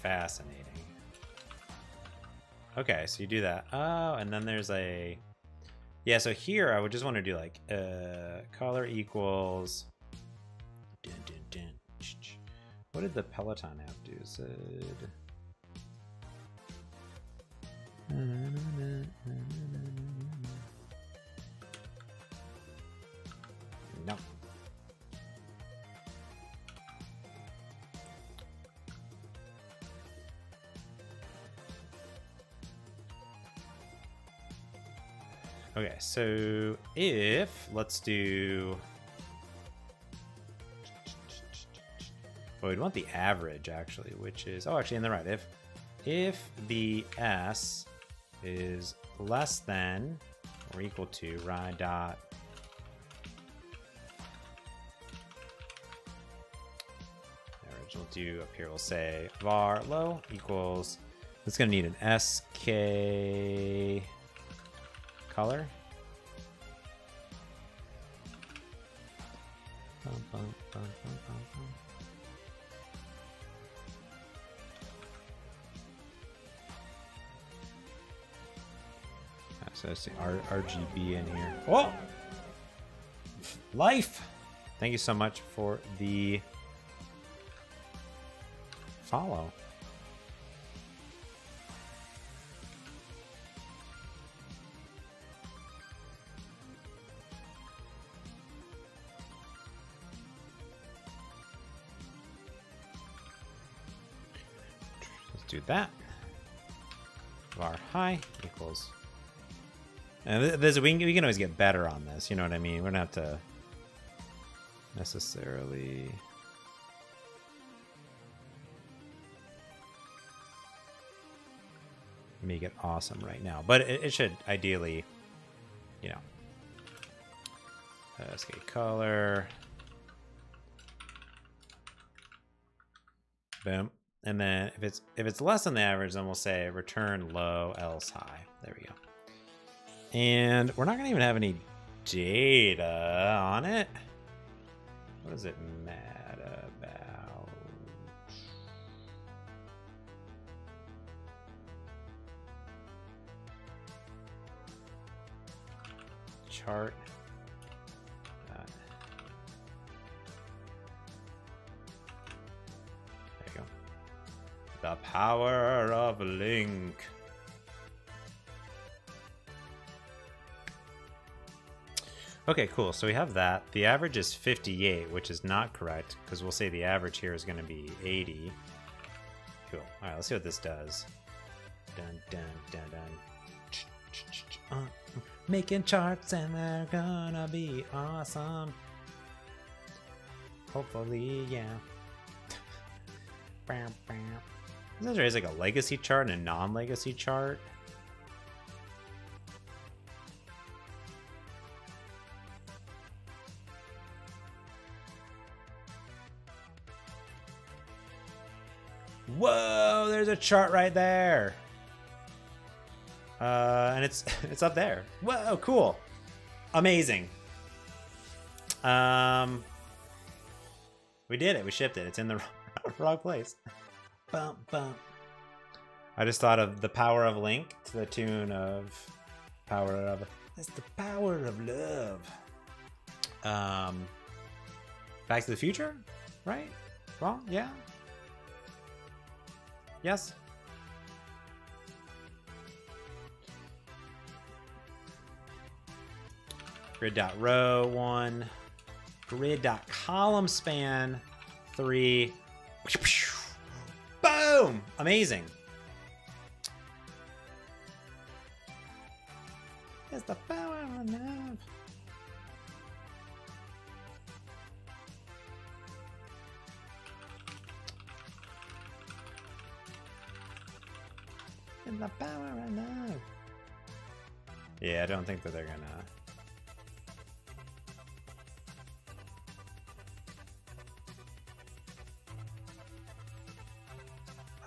Fascinating. Okay, so you do that. Oh, and then there's a... Yeah, so here I would just want to do like uh, color equals. Dun, dun, dun. What did the Peloton app do? It said. No. Okay, so if, let's do, well, we'd want the average actually, which is, oh, actually in the right, if, if the S is less than or equal to ri dot average, we'll do up here, we'll say var low equals, it's gonna need an S K, color. Bum, bum, bum, bum, bum, bum. So let's see R G B in here. Whoa! Life! Thank you so much for the follow. That var high equals, and there's we can, we can always get better on this. You know what I mean? We don't have to necessarily. Make it awesome right now, but it, it should ideally, you know. Let's get color. Boom. And then if it's if it's less than the average, then we'll say return low, else high. There we go. And we're not gonna even have any data on it. What does it matter about? Chart The power of Link. Okay, cool. So we have that. The average is fifty-eight, which is not correct, because we'll say the average here is going to be eighty. Cool. All right, let's see what this does. Dun, dun, dun, dun. Ch -ch -ch -ch. Uh, making charts and they're gonna be awesome. Hopefully, yeah. Isn't there is like a legacy chart and a non-legacy chart? Whoa, there's a chart right there. Uh, and it's it's up there. Whoa, cool. Amazing. Um, we did it. We shipped it. It's in the wrong place. Bump, bump. I just thought of the power of Link to the tune of power of... That's the power of love. Um, Back to the Future? Right? Wrong? Yeah? Yes. Grid.row one. Grid.column span three. Boom! Amazing. That's the power of love. In the power right now. Yeah, I don't think that they're gonna.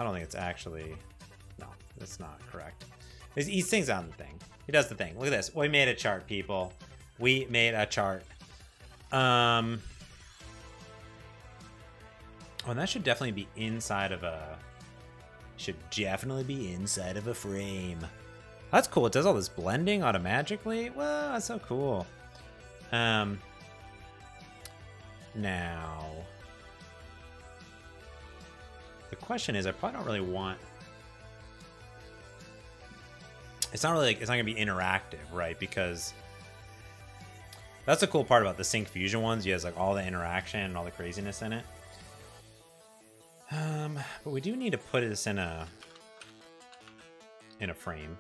I don't think it's actually. No, it's not correct. He sings on the thing. He does the thing. Look at this. We made a chart, people. We made a chart. Um. Oh, and that should definitely be inside of a. Should definitely be inside of a frame. That's cool. It does all this blending automatically. Wow, that's so cool. Um, now, the question is, I probably don't really want. It's not really like it's not gonna be interactive, right? Because that's the cool part about the Syncfusion ones. You have like all the interaction and all the craziness in it. Um, but we do need to put this in a in a frame.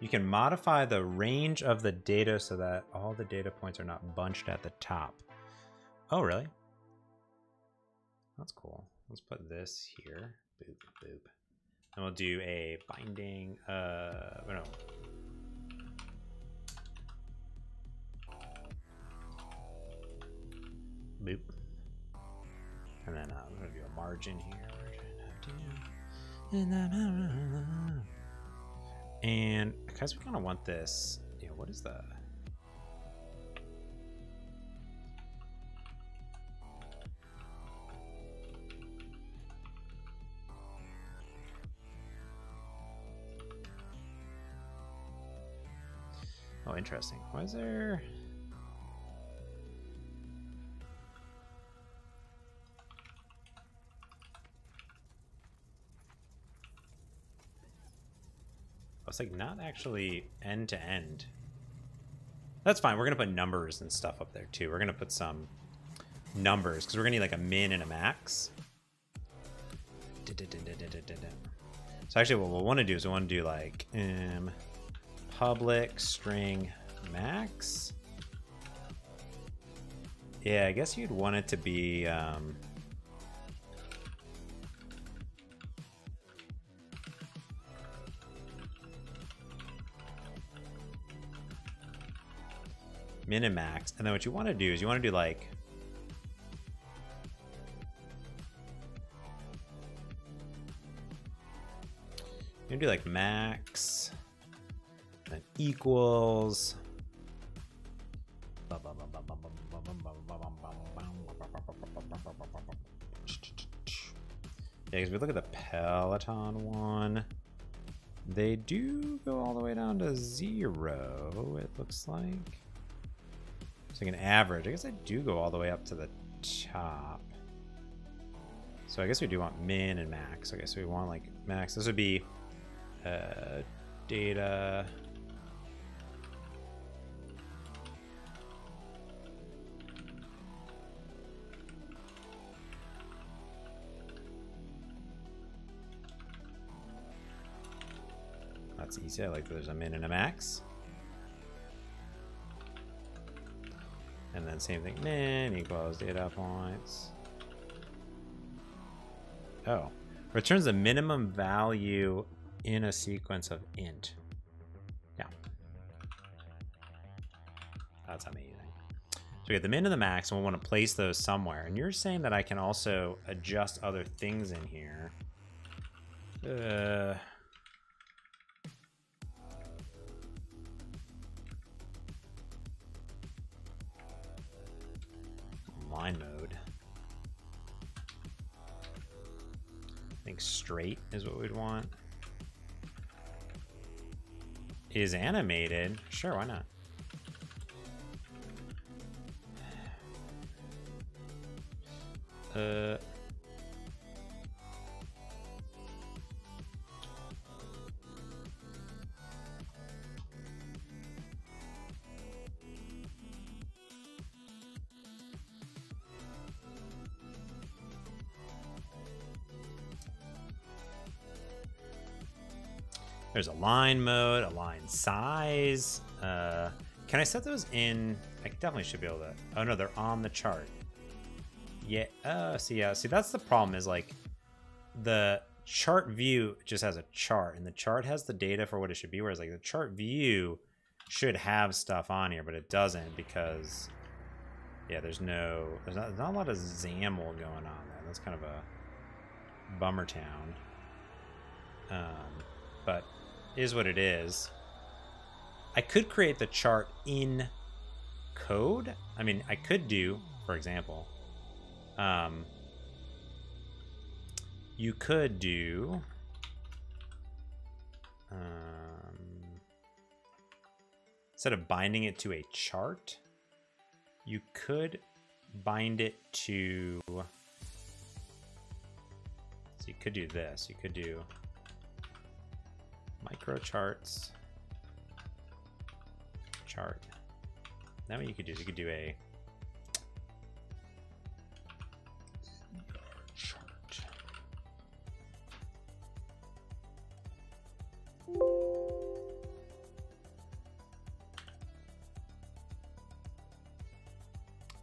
You can modify the range of the data so that all the data points are not bunched at the top. Oh, really? That's cool. Let's put this here. Boop, boop. And we'll do a binding, uh, no. Boop. And then uh, I'm going to do a margin here. And because we kind of want this, yeah, what is the? Oh, interesting. Why is there? It's like not actually end to end. That's fine. We're gonna put numbers and stuff up there too. We're gonna put some numbers because we're gonna need like a min and a max. So actually, what we'll want to do is we want to do like um, public string max. Yeah, I guess you'd want it to be. Um, min and max, and then what you want to do is you want to do like you want to do like max, then equals. Yeah, because we look at the Peloton one, they do go all the way down to zero. It looks like. So like an average. I guess I do go all the way up to the top. So I guess we do want min and max. Okay, so we want like max. This would be uh, data. That's easy. I like that there's a min and a max. And then same thing, min equals data points. Oh, returns the minimum value in a sequence of int. Yeah. That's amazing. So we get the min and the max, and we want to place those somewhere. And you're saying that I can also adjust other things in here. Uh, line mode. I think straight is what we'd want. Is animated. Sure, why not? Uh, There's a line mode, a line size. Uh, can I set those in? I definitely should be able to. Oh no, they're on the chart. Yeah. Uh, see, yeah. See, that's the problem. Is like the chart view just has a chart, and the chart has the data for what it should be. Whereas like the chart view should have stuff on here, but it doesn't because yeah, there's no, there's not, there's not a lot of XAML going on there. That's kind of a bummer town. Um, but is what it is. I could create the chart in code. I mean, I could do, for example, um, you could do, um, instead of binding it to a chart, you could bind it to, so you could do this, you could do Microcharts chart. Now what you could do is you could do a chart.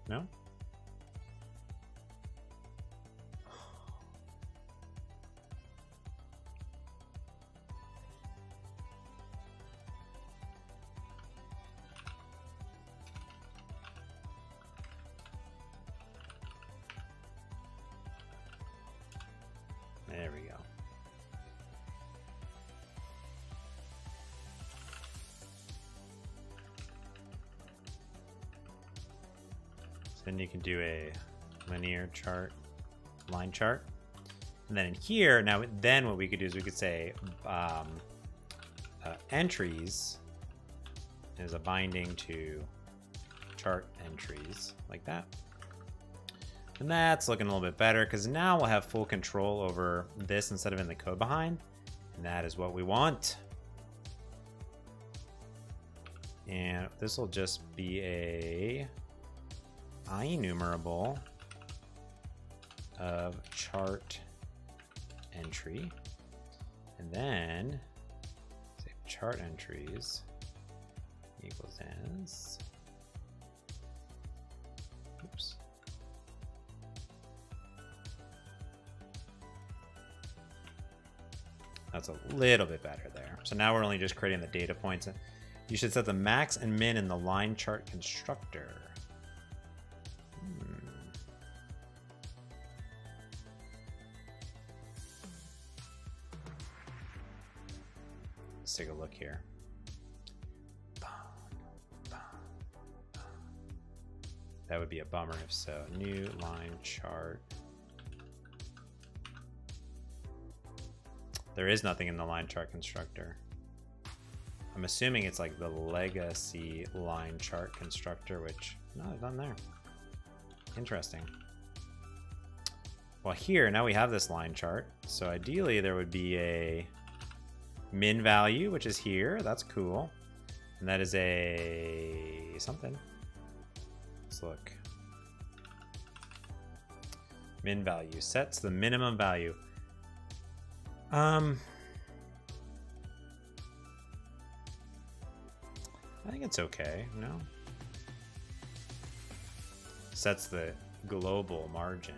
No? Then you can do a linear chart, line chart. And then in here, now then what we could do is we could say um, uh, entries is a binding to chart entries like that. And that's looking a little bit better because now we'll have full control over this instead of in the code behind. And that is what we want. And this will just be a IEnumerable of chart entry, and then say chart entries equals as, oops, that's a little bit better there. So now we're only just creating the data points. You should set the max and min in the line chart constructor. Let's take a look here. That would be a bummer if so. New line chart. There is nothing in the line chart constructor. I'm assuming it's like the legacy line chart constructor, which no, it's not there. Interesting. Well, here, now we have this line chart. So ideally there would be a min value, which is here. That's cool. And that is a something. Let's look. Min value sets the minimum value. Um, I think it's okay, no? Sets the global margin.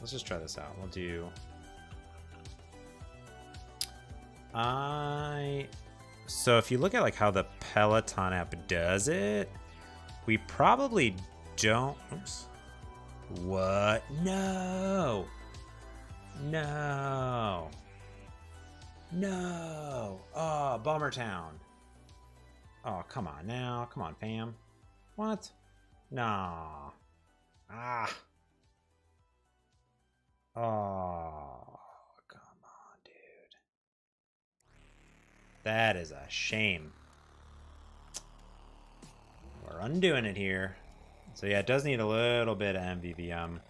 Let's just try this out. We'll do I so if you look at like how the Peloton app does it, we probably don't oops. What? No. No. No. Oh, Bummer Town. Oh, come on now. Come on, fam. What? Nah. Ah. Oh, come on, dude. That is a shame. We're undoing it here. So yeah, it does need a little bit of M V V M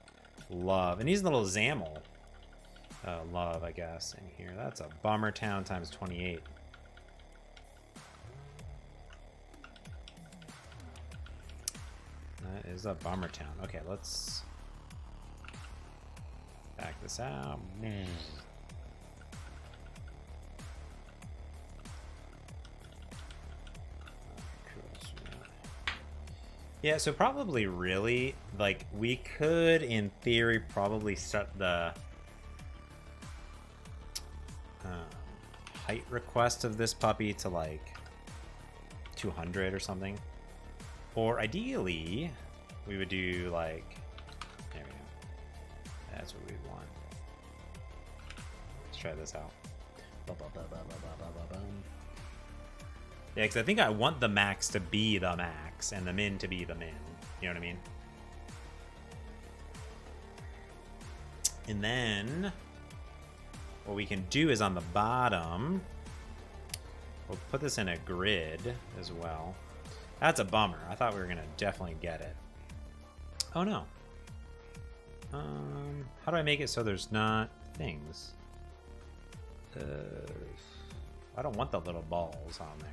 love. It needs a little XAML uh, love, I guess, in here. That's a Bummer Town times twenty-eight. That is a Bummer Town. Okay, let's back this out. Mm. Yeah, so probably really, like, we could, in theory, probably set the um, height request of this puppy to, like, two hundred or something. Or ideally, we would do, like, there we go. That's what we'd want. Let's try this out. Yeah, because I think I want the max to be the max and the min to be the min. You know what I mean? And then what we can do is on the bottom, we'll put this in a grid as well. That's a bummer. I thought we were going to definitely get it. Oh, no. Um, how do I make it so there's not things? Uh, I don't want the little balls on there.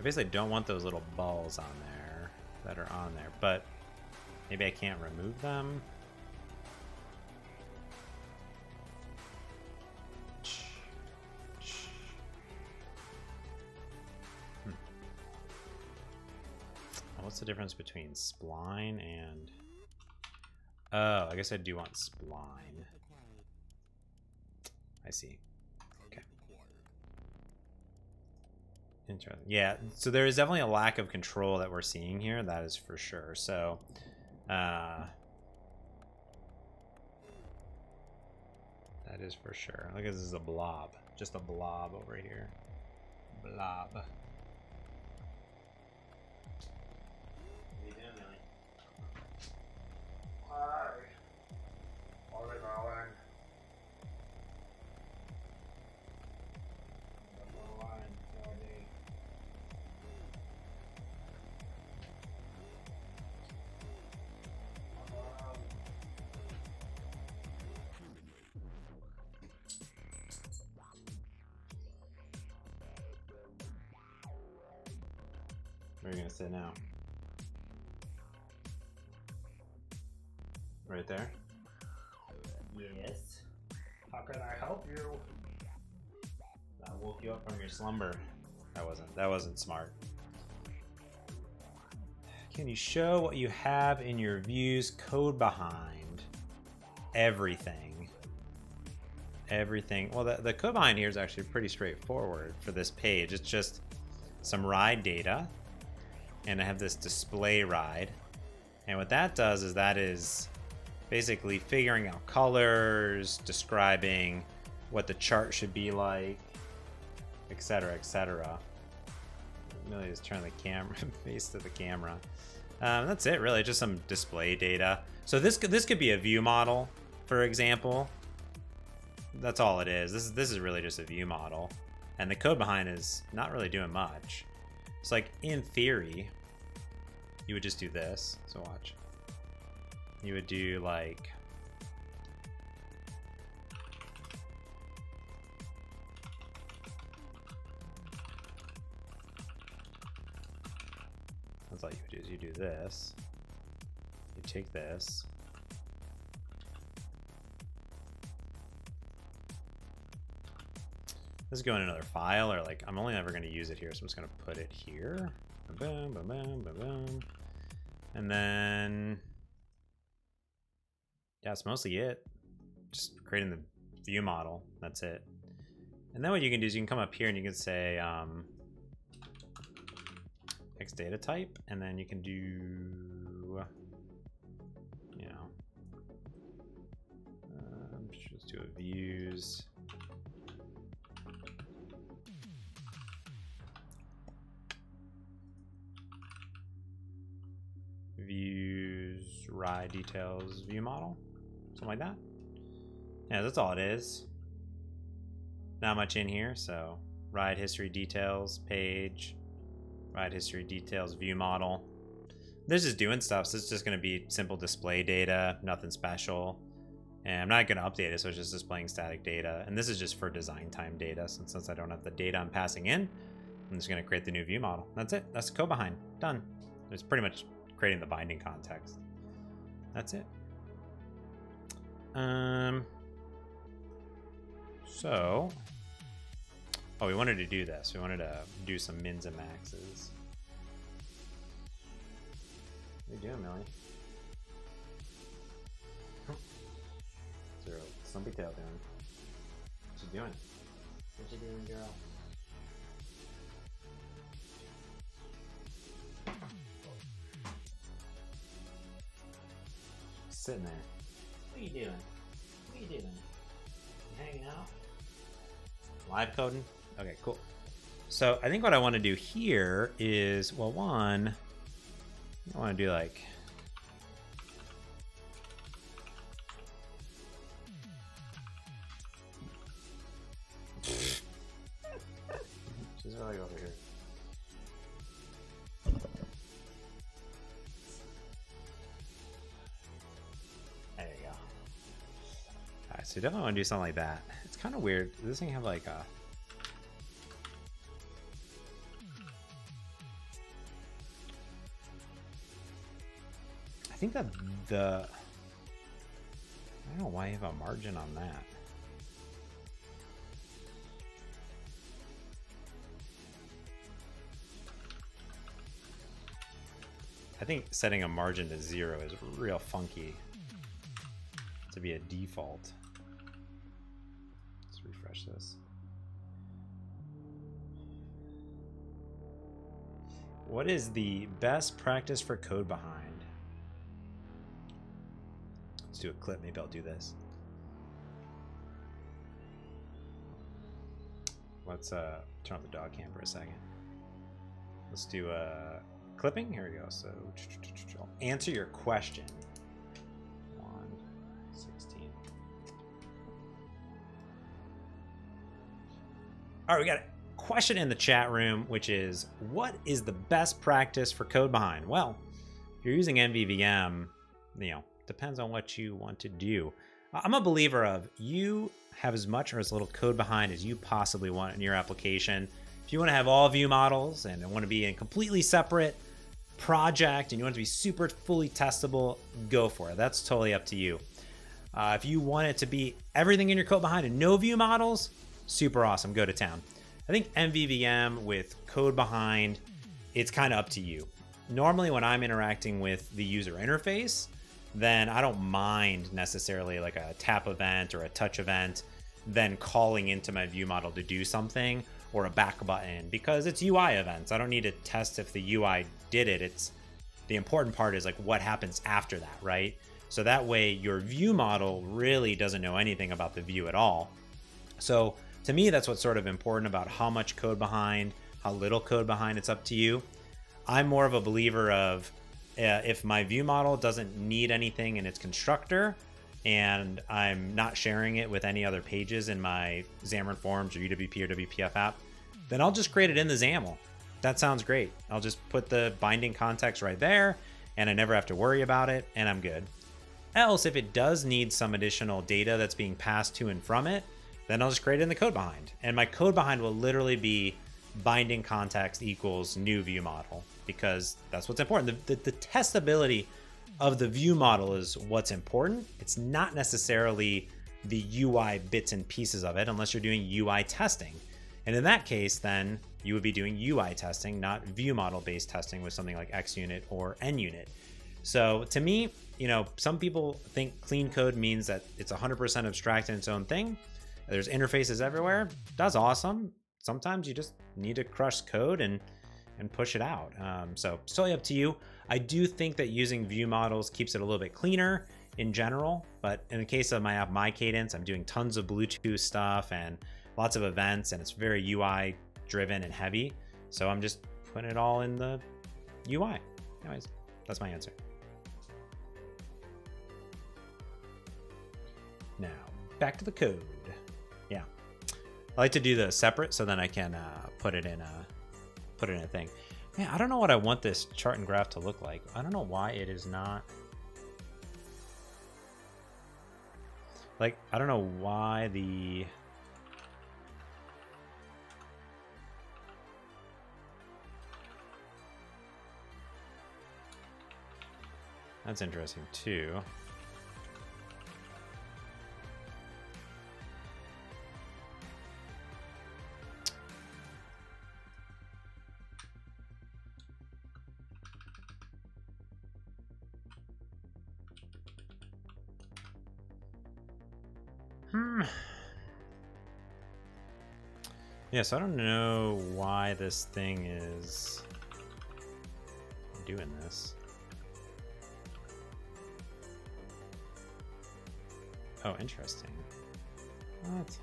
I basically don't want those little balls on there that are on there, but maybe I can't remove them. Hmm. What's the difference between spline and... Oh, I guess I do want spline. I see. Interesting. Yeah, so there is definitely a lack of control that we're seeing here. That is for sure. So, uh, that is for sure. Look, this is a blob. Just a blob over here. Blob. What are you doing, Millie? Hi. What are you doing? Where are you gonna sit now? Right there? Yes. How can I help you? I woke you up from your slumber. That wasn't that wasn't smart. Can you show what you have in your views? Code behind everything. Everything. Well, the, the code behind here is actually pretty straightforward for this page. It's just some ride data. And I have this display ride. And what that does is that is basically figuring out colors, describing what the chart should be like, et cetera, et cetera. Really just turn the camera, face to the camera. Um, that's it, really, just some display data. So this could, this could be a view model, for example. That's all it is. This is this is really just a view model, and the code behind is not really doing much. It's like, in theory, you would just do this. So watch. You would do like that's all you would do is you do this. You take this. Let's go in another file, or like, I'm only ever going to use it here, so I'm just going to put it here. Boom, boom, boom, boom, boom. And then, yeah, that's mostly it. Just creating the view model. That's it. And then what you can do is you can come up here and you can say um, X data type, and then you can do, you know, um, just do a views. Views, R I details, view model, something like that. Yeah, that's all it is. Not much in here, so ride history details, page, ride history details, view model. This is doing stuff, so it's just gonna be simple display data, nothing special. And I'm not gonna update it, so it's just displaying static data. And this is just for design time data, since since I don't have the data I'm passing in, I'm just gonna create the new view model. That's it, that's the code behind, done. It's pretty much creating the binding context. That's it. Um, so, oh, we wanted to do this. We wanted to do some mins and maxes. What are you doing, Millie? Zero. Stumpy tail doing. What's she doing? What's she doing, girl? Sitting there. What are you doing? What are you doing? You hanging out? Live coding? Okay, cool. So I think what I want to do here is, well, one, I want to do like, she's really over here. So definitely want to do something like that. It's kind of weird. Does this thing have like a... I think that the... I don't know why I have a margin on that. I think setting a margin to zero is real funky to be a default. Refresh this. What is the best practice for code behind? Let's do a clip. Maybe I'll do this. Let's uh, turn off the dog cam for a second. Let's do uh, clipping. Here we go. So answer your question. All right, we got a question in the chat room, which is, what is the best practice for code behind? Well, if you're using M V V M, you know, depends on what you want to do. I'm a believer of you have as much or as little code behind as you possibly want in your application. If you want to have all view models and want to be in a completely separate project and you want to be super fully testable, go for it. That's totally up to you. Uh, if you want it to be everything in your code behind and no view models, super awesome, go to town. I think M V V M with code behind, it's kind of up to you. Normally when I'm interacting with the user interface, then I don't mind necessarily like a tap event or a touch event, then calling into my view model to do something or a back button because it's U I events. I don't need to test if the U I did it. It's the important part is like what happens after that, right? So that way your view model really doesn't know anything about the view at all. So to me, that's what's sort of important about how much code behind, how little code behind, it's up to you. I'm more of a believer of uh, if my view model doesn't need anything in its constructor and I'm not sharing it with any other pages in my Xamarin Forms or U W P or W P F app, then I'll just create it in the XAML. That sounds great. I'll just put the binding context right there and I never have to worry about it and I'm good. Else, if it does need some additional data that's being passed to and from it, then I'll just create it in the code behind. And my code behind will literally be binding context equals new view model, because that's what's important. The, the, the testability of the view model is what's important. It's not necessarily the U I bits and pieces of it, unless you're doing U I testing. And in that case, then you would be doing U I testing, not view model based testing with something like XUnit or NUnit. So to me, you know, some people think clean code means that it's one hundred percent abstract in its own thing. There's interfaces everywhere. That's awesome. Sometimes you just need to crush code and, and push it out. Um, so it's totally up to you. I do think that using view models keeps it a little bit cleaner in general, but in the case of my app, mycadence, I'm doing tons of Bluetooth stuff and lots of events, and it's very U I driven and heavy. So I'm just putting it all in the U I. Anyways, that's my answer. Now, back to the code. Yeah. I like to do those separate so then I can uh, put it in a, put it in a thing. Man, I don't know what I want this chart and graph to look like. I don't know why it is not. Like, I don't know why the... That's interesting too. Yeah, so I don't know why this thing is doing this. Oh, interesting. What?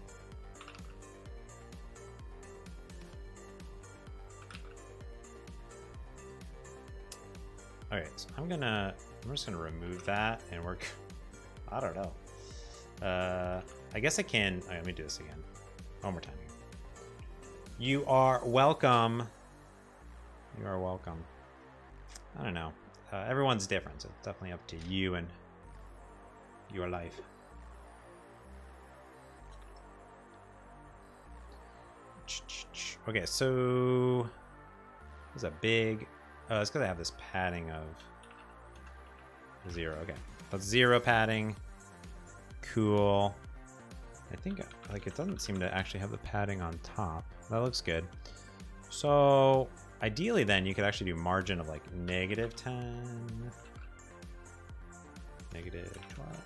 All right, so I'm gonna, I'm just gonna remove that and work. I don't know. Uh, I guess I can. All right, let me do this again. One more time. You are welcome. You are welcome. I don't know. Uh, everyone's different, so it's definitely up to you and your life. Okay, so there's a big. Oh, it's because I have this padding of zero. Okay, that's zero padding. Cool. I think like it doesn't seem to actually have the padding on top. That looks good. So ideally then you could actually do margin of like negative ten, negative twelve.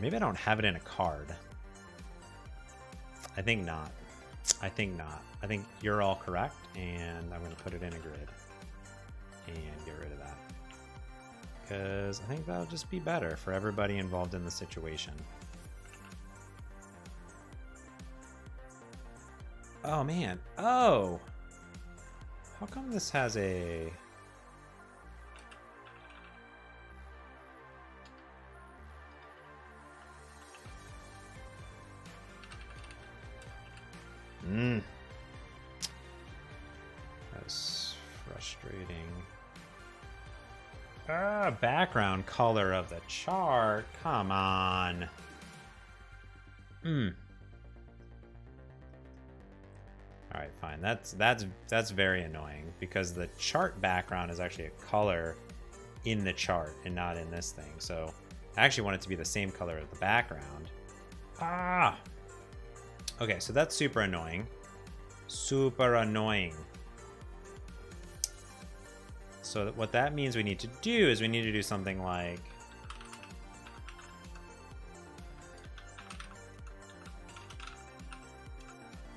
Maybe I don't have it in a card. I think not. I think not. I think you're all correct. And I'm going to put it in a grid and get rid of that, because I think that'll just be better for everybody involved in the situation. Oh man, oh! How come this has a... Mmm. That's frustrating. Ah, background color of the chart. Come on. Hmm. All right, fine. That's that's that's very annoying, because the chart background is actually a color in the chart and not in this thing. So I actually want it to be the same color as the background. Ah. Okay, so that's super annoying. Super annoying. So that what that means we need to do is we need to do something like,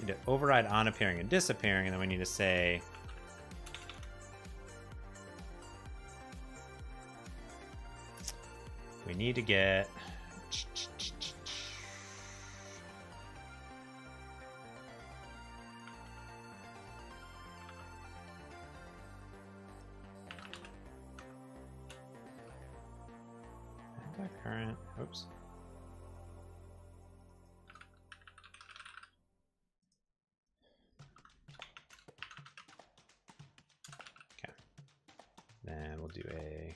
we need to override on appearing and disappearing, and then we need to say, we need to get, the current, oops. Okay. Then we'll do a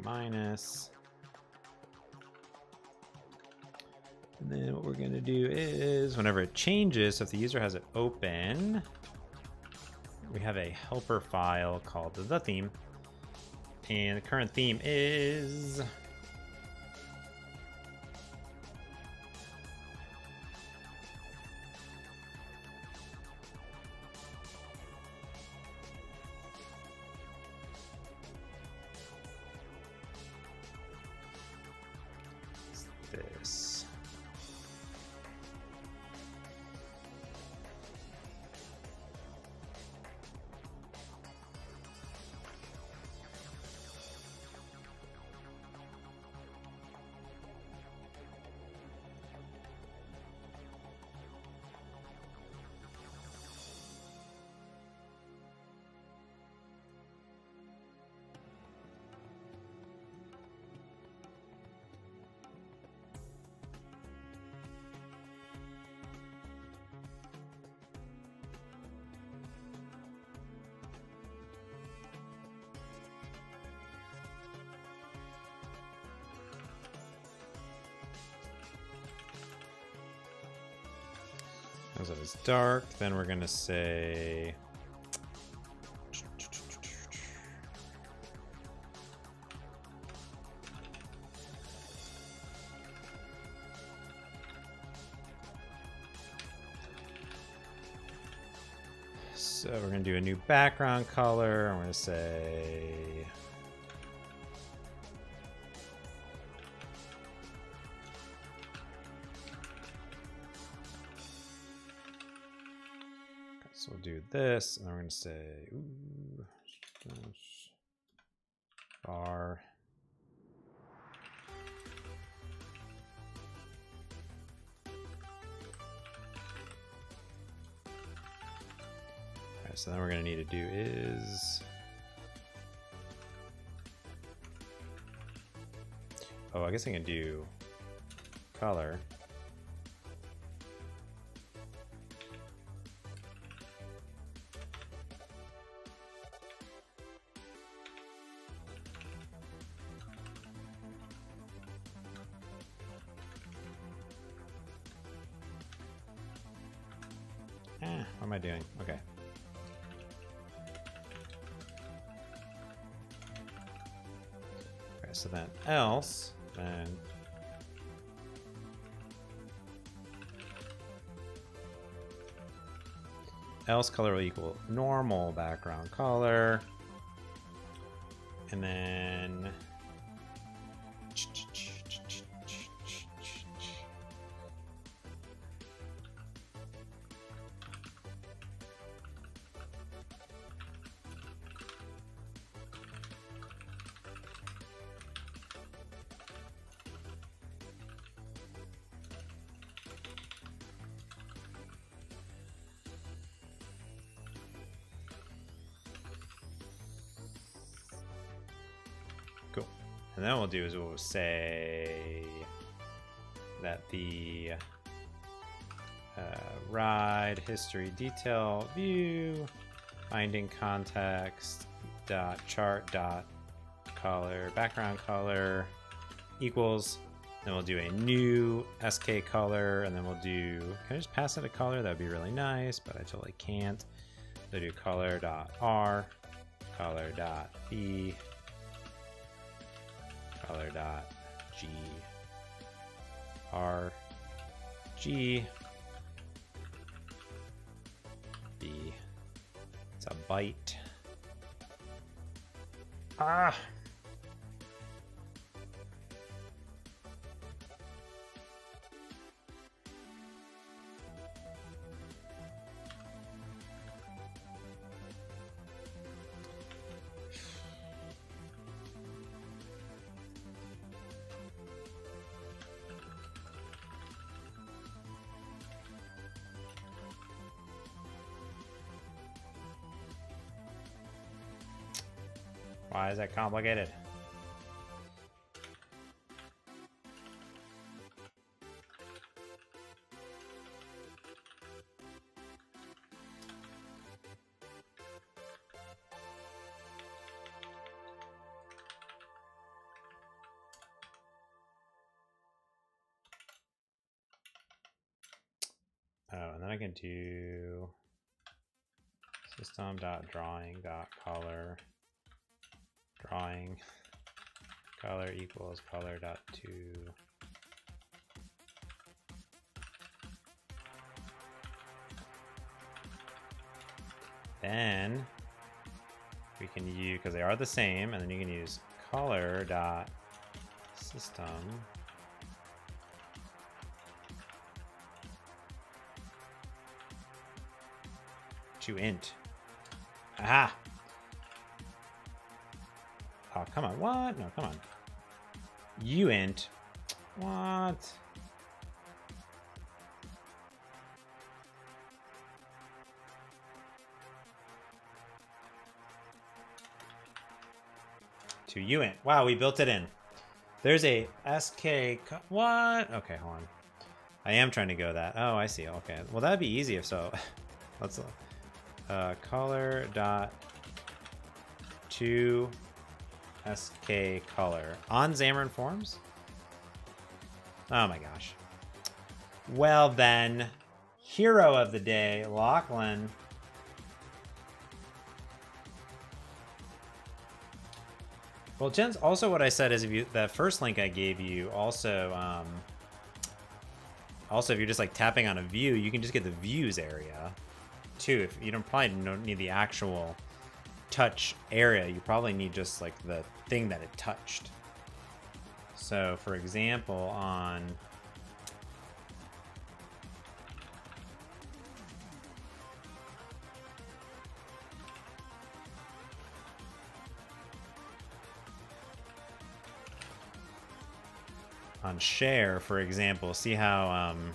minus. And then what we're going to do is whenever it changes, so if the user has it open, we have a helper file called the theme. And the current theme is dark, then we're going to say so we're going to do a new background color. I'm going to say this, and I'm going to say ooh, bar. Alright, so then we're going to need to do is oh, I guess I can do color. Else, then else color will equal normal background color, and then do is we'll say that the uh, ride history detail view binding context dot chart dot color background color equals, then we'll do a new S K color, and then we'll do, can I just pass it a color? That would be really nice, but I totally can't. So do color dot R, color dot B, color dot G R G B. It's a byte. Ah. Why is that complicated? I can do system.drawing.color drawing color equals color dot two. Then we can use, because they are the same, and then you can use color dot system. To int. Aha! Oh, come on. What? No, come on. You int. What? To you int. Wow, we built it in. There's a S K. What? Okay, hold on. I am trying to go that. Oh, I see. Okay. Well, that'd be easy if so. Let's. Uh, color dot to S K color on Xamarin.Forms. Oh my gosh. Well then, hero of the day, Lachlan. Well, Jens, also what I said is if you, that first link I gave you also, um, also if you're just like tapping on a view, you can just get the views area. Too, if you don't probably don't need the actual touch area, you probably need just like the thing that it touched. So for example, on on share, for example, see how um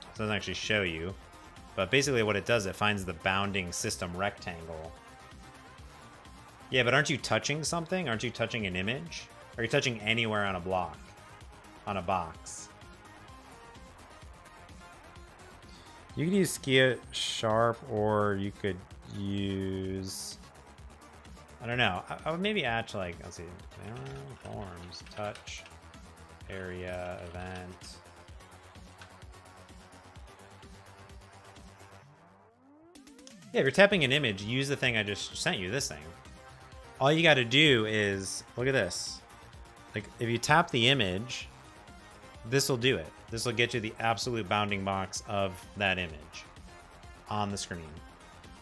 it doesn't actually show you. But basically what it does, it finds the bounding system rectangle. Yeah, but aren't you touching something? Aren't you touching an image? Are you touching anywhere on a block? On a box? You could use SkiaSharp, or you could use... I don't know. I, I would maybe add to like, let's see, forms, touch, area, event... Yeah, if you're tapping an image, use the thing I just sent you, this thing. All you got to do is, look at this. Like, if you tap the image, this will do it. This will get you the absolute bounding box of that image on the screen.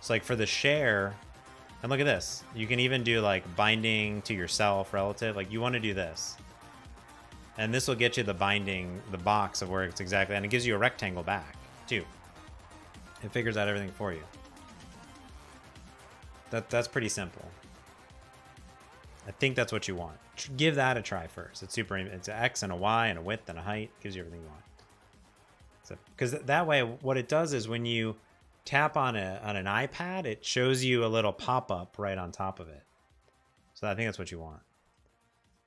So, like, for the share, and look at this. You can even do, like, binding to yourself, relative. Like, you want to do this. And this will get you the binding, the box of where it's exactly, and it gives you a rectangle back, too. It figures out everything for you. That, that's pretty simple. I think that's what you want. Give that a try first. It's super. It's an X and a Y and a width and a height. It gives you everything you want. So, because that way, what it does is when you tap on a on an iPad, it shows you a little pop up right on top of it. So I think that's what you want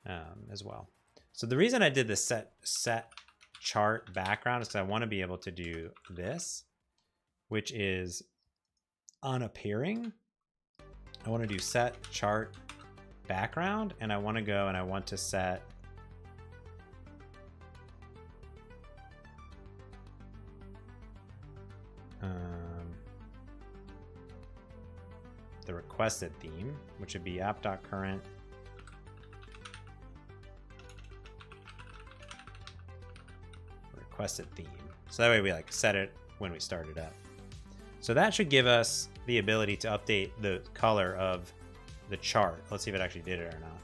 um, as well. So the reason I did the set set chart background is because I want to be able to do this, which is on appearing. I want to do set chart background, and I want to go and I want to set um, the requested theme, which would be app.current requested theme. So that way we like set it when we start it up. So that should give us the ability to update the color of the chart. Let's see if it actually did it or not.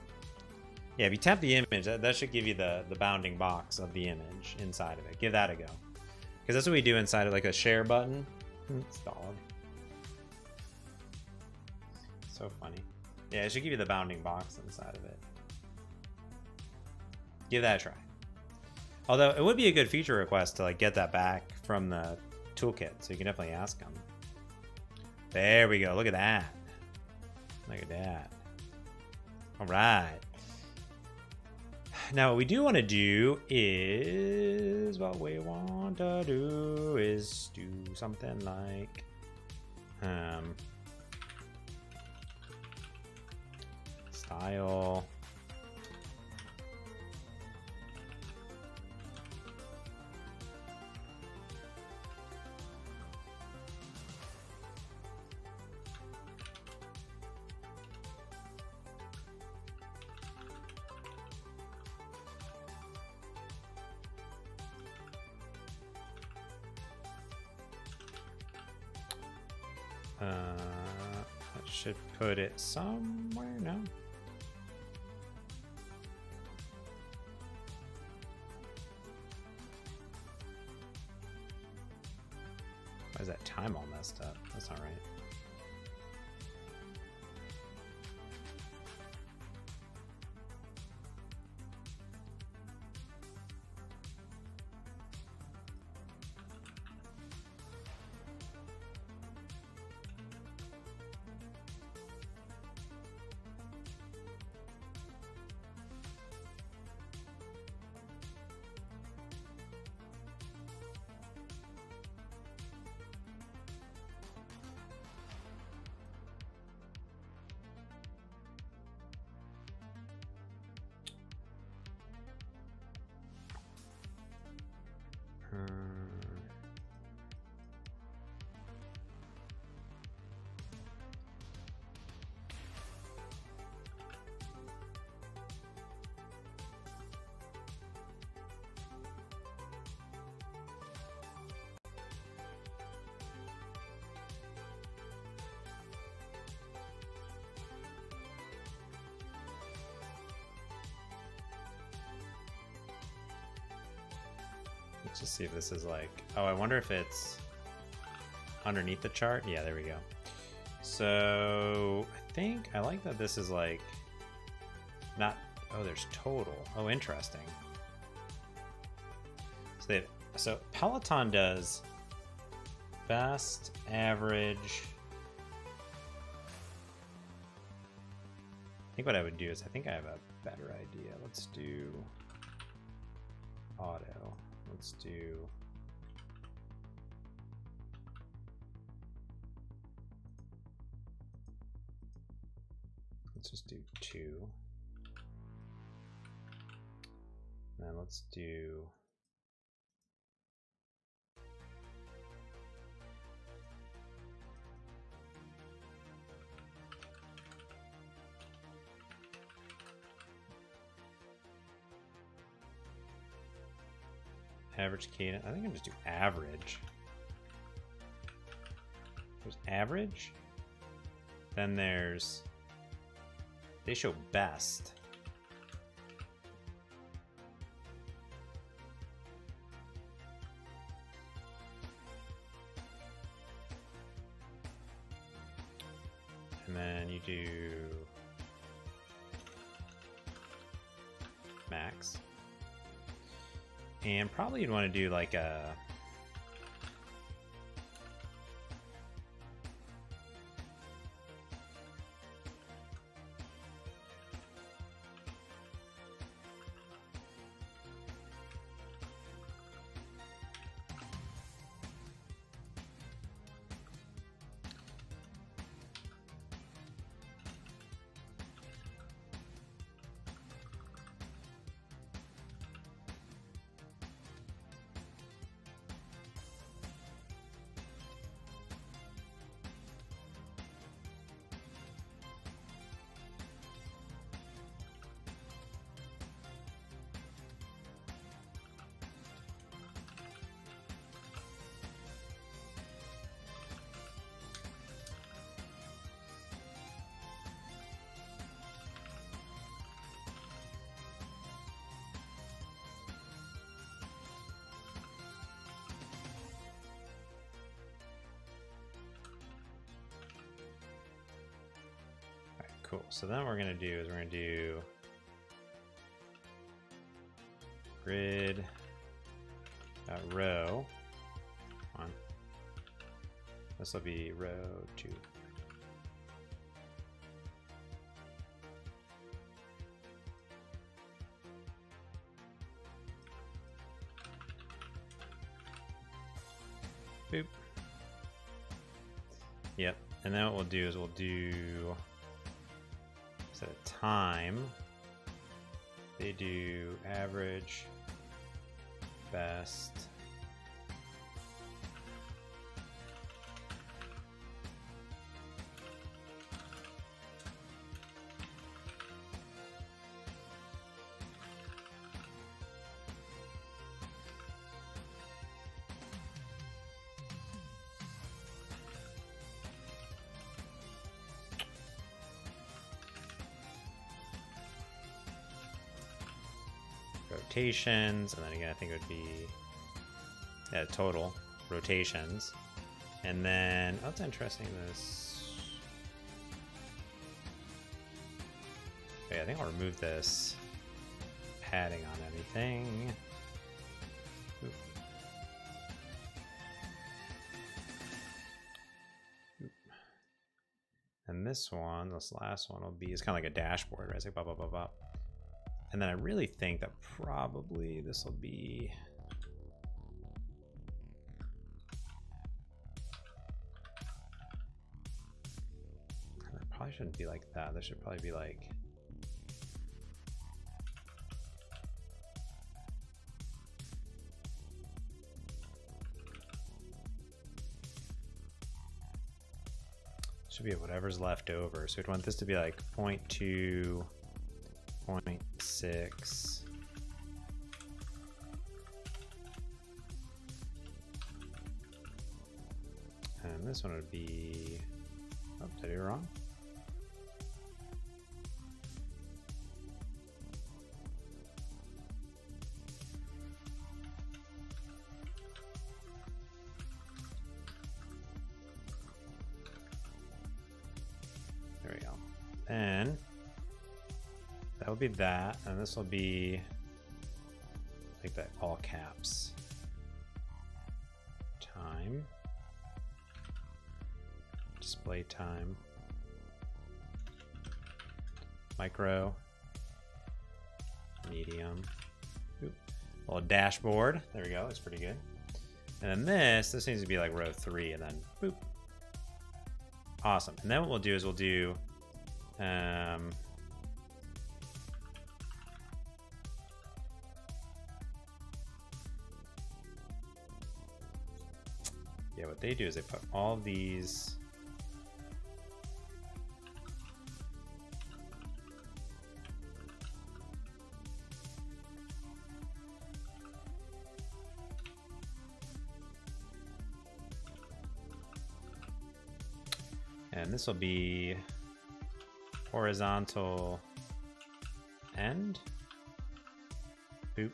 Yeah, if you tap the image, that, that should give you the, the bounding box of the image inside of it. Give that a go. Because that's what we do inside of like a share button. It's dog. So funny. Yeah, it should give you the bounding box inside of it. Give that a try. Although it would be a good feature request to like get that back from the toolkit. So you can definitely ask them. There we go. Look at that. Look at that. All right. Now what we do want to do is, what we want to do is do something like, um, style. Uh, I should put it somewhere now. Why is that time all messed up? That's not right. Let's just see if this is like, oh, I wonder if it's underneath the chart. Yeah, there we go. So I think I like that this is like not, oh, there's total. Oh, interesting. So they have, so Peloton does best average. I think what I would do is, I think I have a better idea. Let's do auto. Let's do let's just do two, and then let's do average cadence. I think I'm just do average. There's average. Then there's, they show best. And then you do max. And probably you'd want to do like a cool. So then what we're going to do is we're going to do grid uh, row. Come on. This will be row two. Boop. Yep. And then what we'll do is we'll do set a time. They do average, best. Rotations, and then again I think it would be yeah, total rotations, and then oh, that's interesting. This okay, I think I'll remove this padding on everything. Oop. Oop. And this one, this last one will be, it's kind of like a dashboard, right? It's like bop, bop, bop, bop. And then I really think that probably this will be that probably shouldn't be like that. This should probably be like should be whatever's left over. So we'd want this to be like zero point two Point six. And this one would be, oh, did I do it wrong? There we go. And that'll be that, and this will be like that all caps time, display time, micro, medium, oop, little dashboard. There we go. That's pretty good. And then this, this needs to be like row three, and then boop. Awesome. And then what we'll do is we'll do. Um, Yeah, what they do is they put all these and this will be horizontal end. Boop.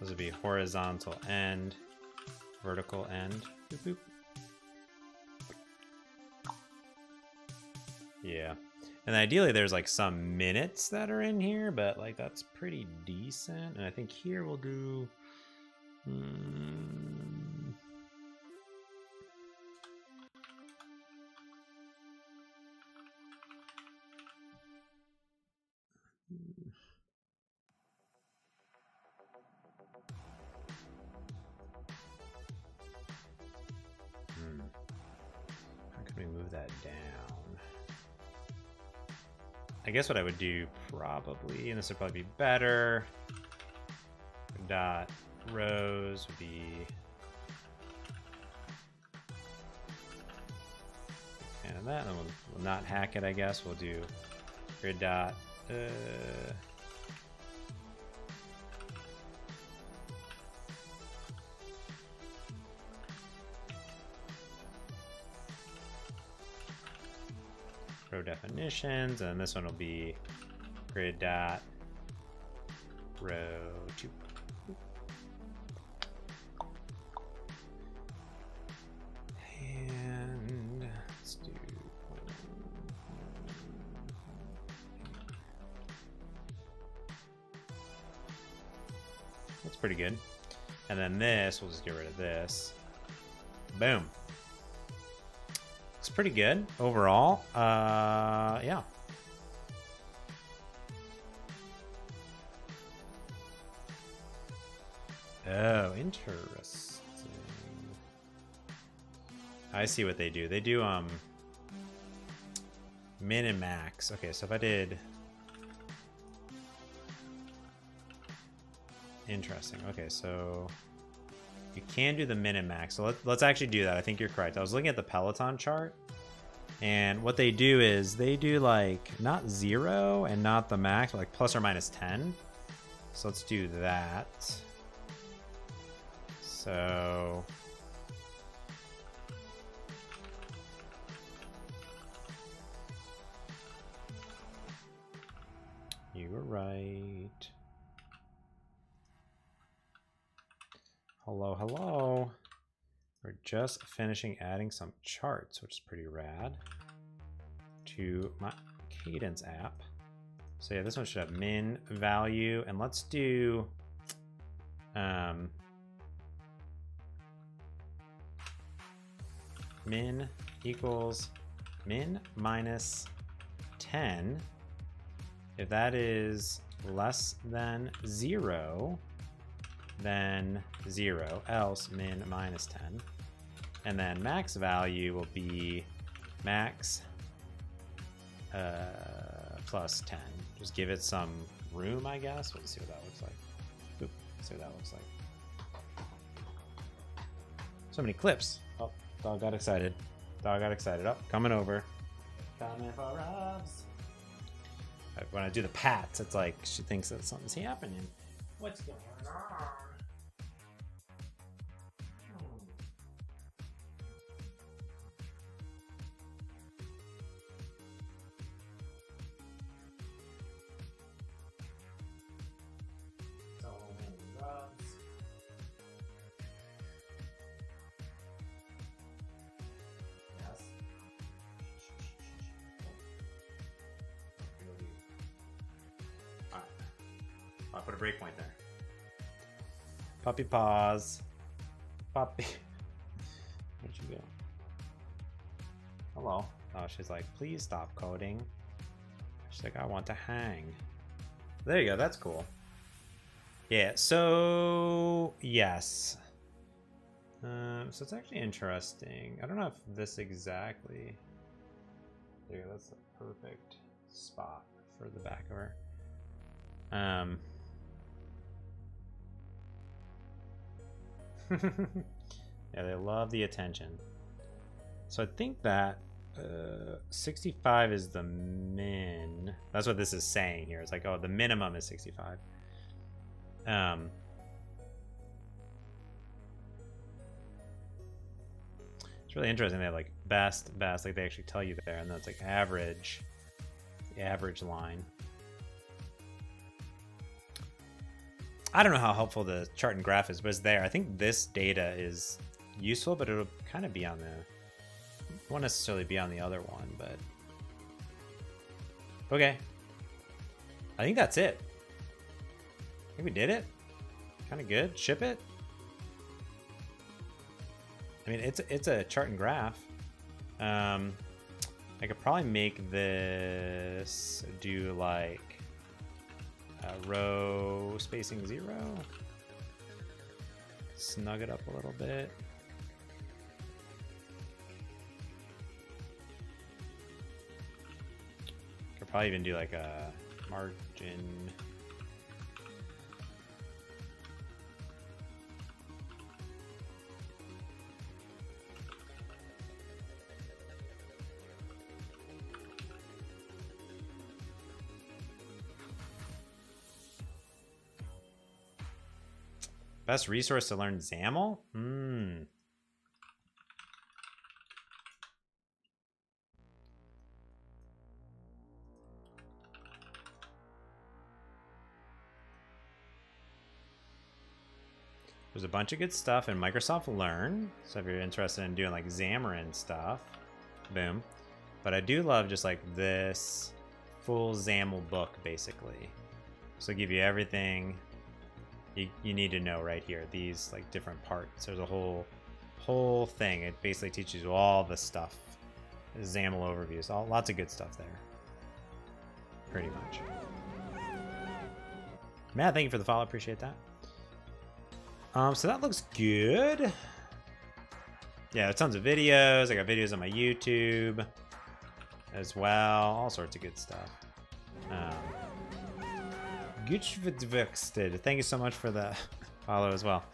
This will be horizontal end, vertical end. Boop, boop. Yeah, and ideally there's like some minutes that are in here, but like that's pretty decent. And I think here we'll do um, I guess what I would do probably, and this would probably be better, dot rows would be, and that, and we'll, we'll not hack it, I guess. We'll do grid dot, uh, row definitions, and this one will be grid dot row two. And let's do that's pretty good. And then this, we'll just get rid of this. Boom. It's pretty good overall. Uh, yeah. Oh, interesting. I see what they do. They do um min and max. Okay, so if I did, interesting. Okay, so you can do the min and max. So let's, let's actually do that. I think you're correct. I was looking at the Peloton chart, and what they do is they do like not zero and not the max, but like plus or minus ten. So let's do that. So you were right. Hello, hello. We're just finishing adding some charts, which is pretty rad, to my Cadence app. So yeah, this one should have min value, and let's do um, min equals min minus ten. If that is less than zero, then zero, else min minus ten. And then max value will be max uh, plus ten. Just give it some room, I guess. Let's see what that looks like. Oop, let's see what that looks like. So many clips. Oh, dog got excited. Dog got excited. Oh, coming over. Coming for us. When I do the pats, it's like she thinks that something's happening. What's going on? I put a breakpoint there. Puppy paws. Puppy. Where'd you go? Hello. Oh, she's like, please stop coding. She's like, I want to hang. There you go. That's cool. Yeah. So, yes. Um, so it's actually interesting. I don't know if this exactly. There you go. That's the perfect spot for the back of her. Um. Yeah, they love the attention. So I think that uh, sixty-five is the min. That's what this is saying here. It's like, oh, the minimum is sixty-five. Um. It's really interesting. They have like best, best. Like they actually tell you there, and then it's like average, the average line. I don't know how helpful the chart and graph is, but it's there. I think this data is useful, but it'll kind of be on the, it won't necessarily be on the other one, but okay. I think that's it. I think we did it. Kind of good. Ship it. I mean, it's, it's a chart and graph. Um, I could probably make this do like, Uh, row spacing zero. Snug it up a little bit. Could probably even do like a margin. Best resource to learn XAML? Hmm. There's a bunch of good stuff in Microsoft Learn. So if you're interested in doing like Xamarin stuff, boom. But I do love just like this full XAML book basically. So give you everything You, you need to know right here, these like different parts. There's a whole whole thing. It basically teaches you all the stuff. XAML overviews, all lots of good stuff there. Pretty much. Matt, thank you for the follow. Appreciate that. Um, so that looks good. yeah, tons of videos. I got videos on my YouTube as well. All sorts of good stuff. Gutschvidvixted, um, thank you so much for the follow as well.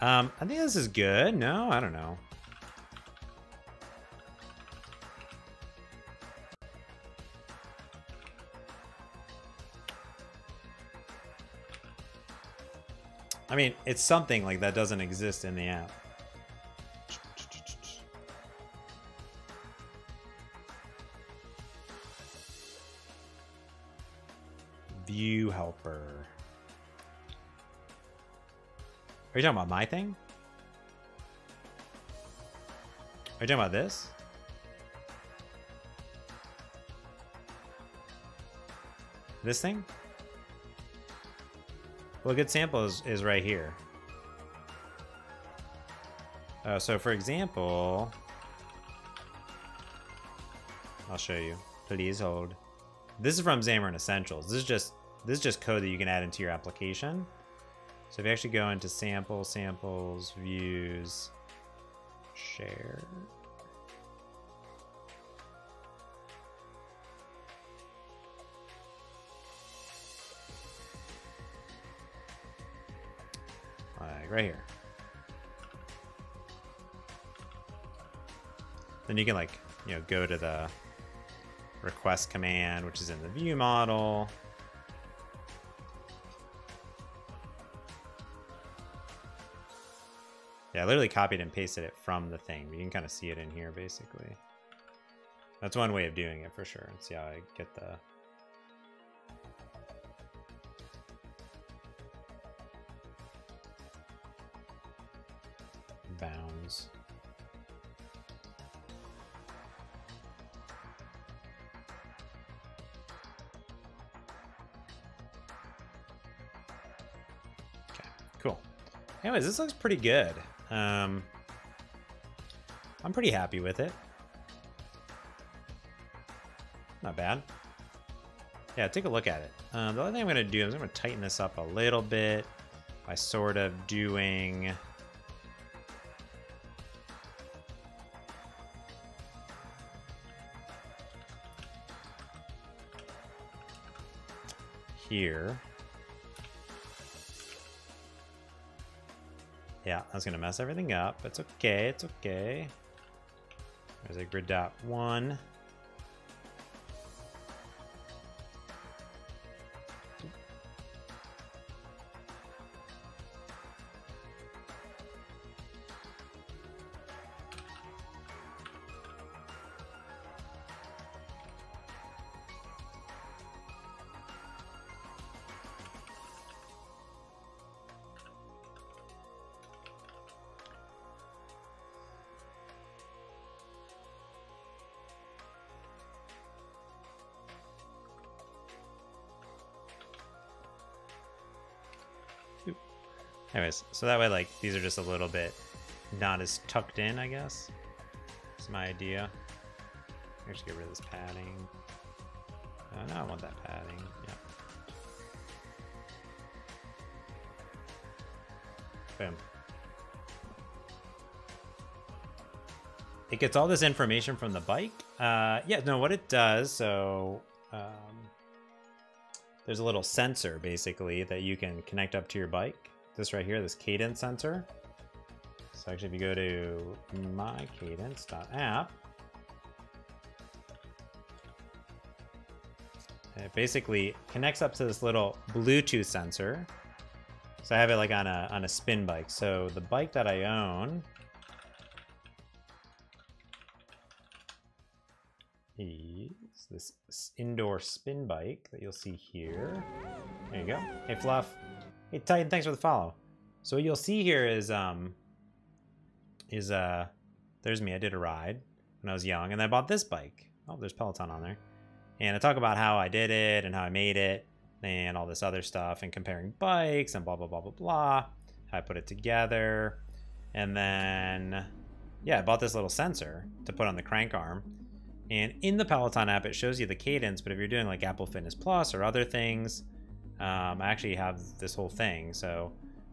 Um, I think this is good. No, I don't know. I mean, it's something like that doesn't exist in the app. View helper. Are you talking about my thing? Are you talking about this? This thing? Well, a good sample is, is right here. Uh, so for example, I'll show you, please hold. This is from Xamarin Essentials. This is just, this is just code that you can add into your application. So if you actually go into sample, samples, views, share. Like right here. Then you can like, you know, go to the request command, which is in the view model. Yeah, I literally copied and pasted it from the thing, but you can kind of see it in here, basically. That's one way of doing it for sure. Let's see how I get the... bounds. Okay, cool. Anyways, this looks pretty good. Um, I'm pretty happy with it. Not bad. Yeah, take a look at it. Um, the only thing I'm gonna do is I'm gonna tighten this up a little bit by sort of doing here. Yeah, I was gonna mess everything up. It's okay, it's okay. There's a grid dot one. Anyways, so that way, like, these are just a little bit not as tucked in, I guess. That's my idea. I should get rid of this padding. Oh, no, I want that padding. Yeah. Boom. It gets all this information from the bike. Uh, yeah, no, what it does, so... Um, there's a little sensor, basically, that you can connect up to your bike. This right here, this cadence sensor. So actually if you go to my cadence dot app, it basically connects up to this little Bluetooth sensor. So I have it like on a, on a spin bike. So the bike that I own is this indoor spin bike that you'll see here. There you go. Hey, Fluff. Hey Titan, thanks for the follow. So what you'll see here is um is uh there's me. I did a ride when I was young and I bought this bike. Oh, there's Peloton on there. And I talk about how I did it and how I made it and all this other stuff and comparing bikes and blah blah blah blah blah. How I put it together. And then yeah, I bought this little sensor to put on the crank arm. And in the Peloton app it shows you the cadence, but if you're doing like Apple Fitness Plus or other things, Um, I actually have this whole thing, so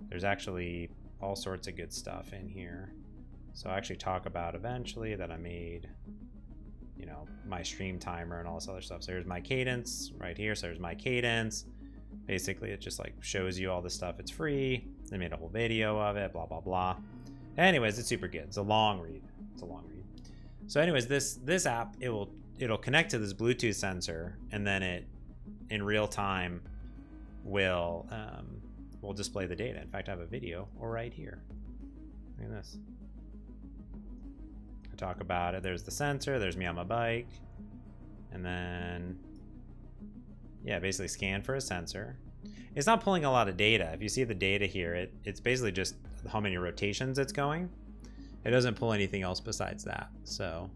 there's actually all sorts of good stuff in here. So I actually talk about eventually that I made, you know, my stream timer and all this other stuff. So here's my cadence right here. So there's my cadence. Basically, it just like shows you all this stuff. It's free. They made a whole video of it, blah, blah, blah. Anyways, it's super good. It's a long read. It's a long read. So anyways, this this app, it will it'll connect to this Bluetooth sensor, and then it in real time will um, will display the data. In fact, I have a video right here. Look at this. I talk about it. There's the sensor. There's me on my bike, and then yeah, basically scan for a sensor. It's not pulling a lot of data. If you see the data here, it it's basically just how many rotations it's going. It doesn't pull anything else besides that. So,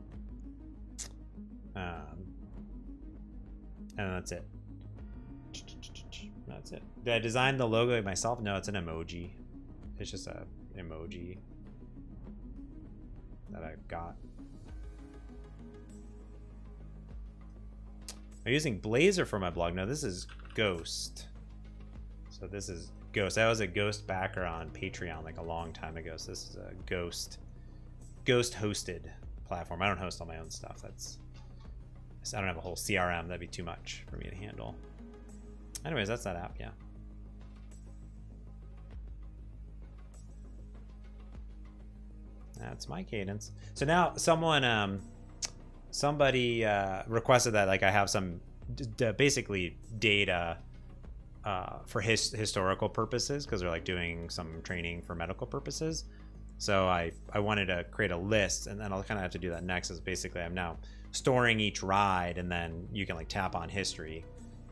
um, and that's it. That's it. Did I design the logo myself? No, it's an emoji. It's just a emoji that I got. I'm using Blazor for my blog. No, this is Ghost. So this is Ghost. I was a Ghost backer on Patreon like a long time ago. So this is a Ghost. Ghost hosted platform. I don't host all my own stuff. That's, I don't have a whole C R M. That'd be too much for me to handle. Anyways, that's that app. Yeah. That's my cadence. So now someone, um, somebody uh, requested that like I have some d d basically data uh, for his historical purposes because they're like doing some training for medical purposes. So I, I wanted to create a list, and then I'll kind of have to do that next, is basically I'm now storing each ride, and then you can like tap on history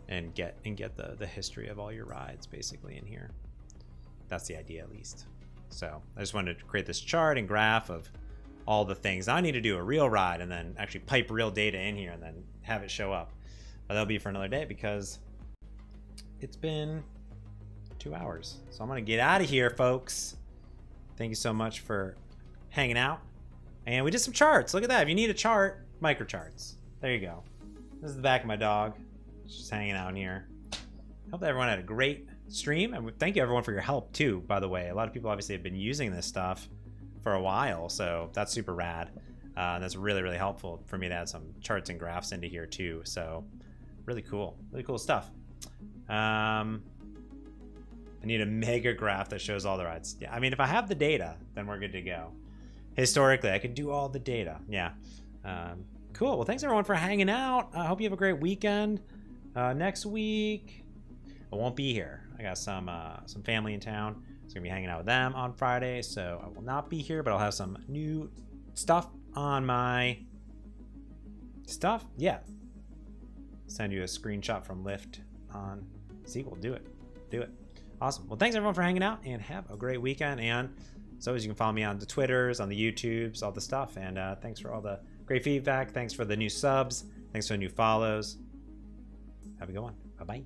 and get and get the, the history of all your rides basically in here. That's the idea at least. So I just wanted to create this chart and graph of all the things. Now I need to do a real ride and then actually pipe real data in here and then have it show up. But that'll be for another day because it's been two hours. So I'm gonna get out of here, folks. Thank you so much for hanging out. And we did some charts. Look at that. If you need a chart, Microcharts. There you go. This is the back of my dog. It's just hanging out in here. Hope everyone had a great stream. And thank you everyone for your help too, by the way. A lot of people obviously have been using this stuff for a while. So that's super rad. Uh, and that's really, really helpful for me to add some charts and graphs into here too. So really cool. Really cool stuff. Um... I need a mega graph that shows all the rides. Yeah, I mean, if I have the data, then we're good to go. Historically, I could do all the data. Yeah. Um, cool. Well, thanks everyone for hanging out. I uh, hope you have a great weekend. Uh, next week, I won't be here. I got some uh, some family in town. So I'm gonna be hanging out with them on Friday, so I will not be here. But I'll have some new stuff on my stuff. Yeah. Send you a screenshot from Lyft on S Q L. Do it. Do it. Awesome. Well, thanks everyone for hanging out, and have a great weekend. And as always, you can follow me on the Twitters, on the YouTubes, all the stuff. And uh, thanks for all the great feedback. Thanks for the new subs. Thanks for the new follows. Have a good one. Bye-bye.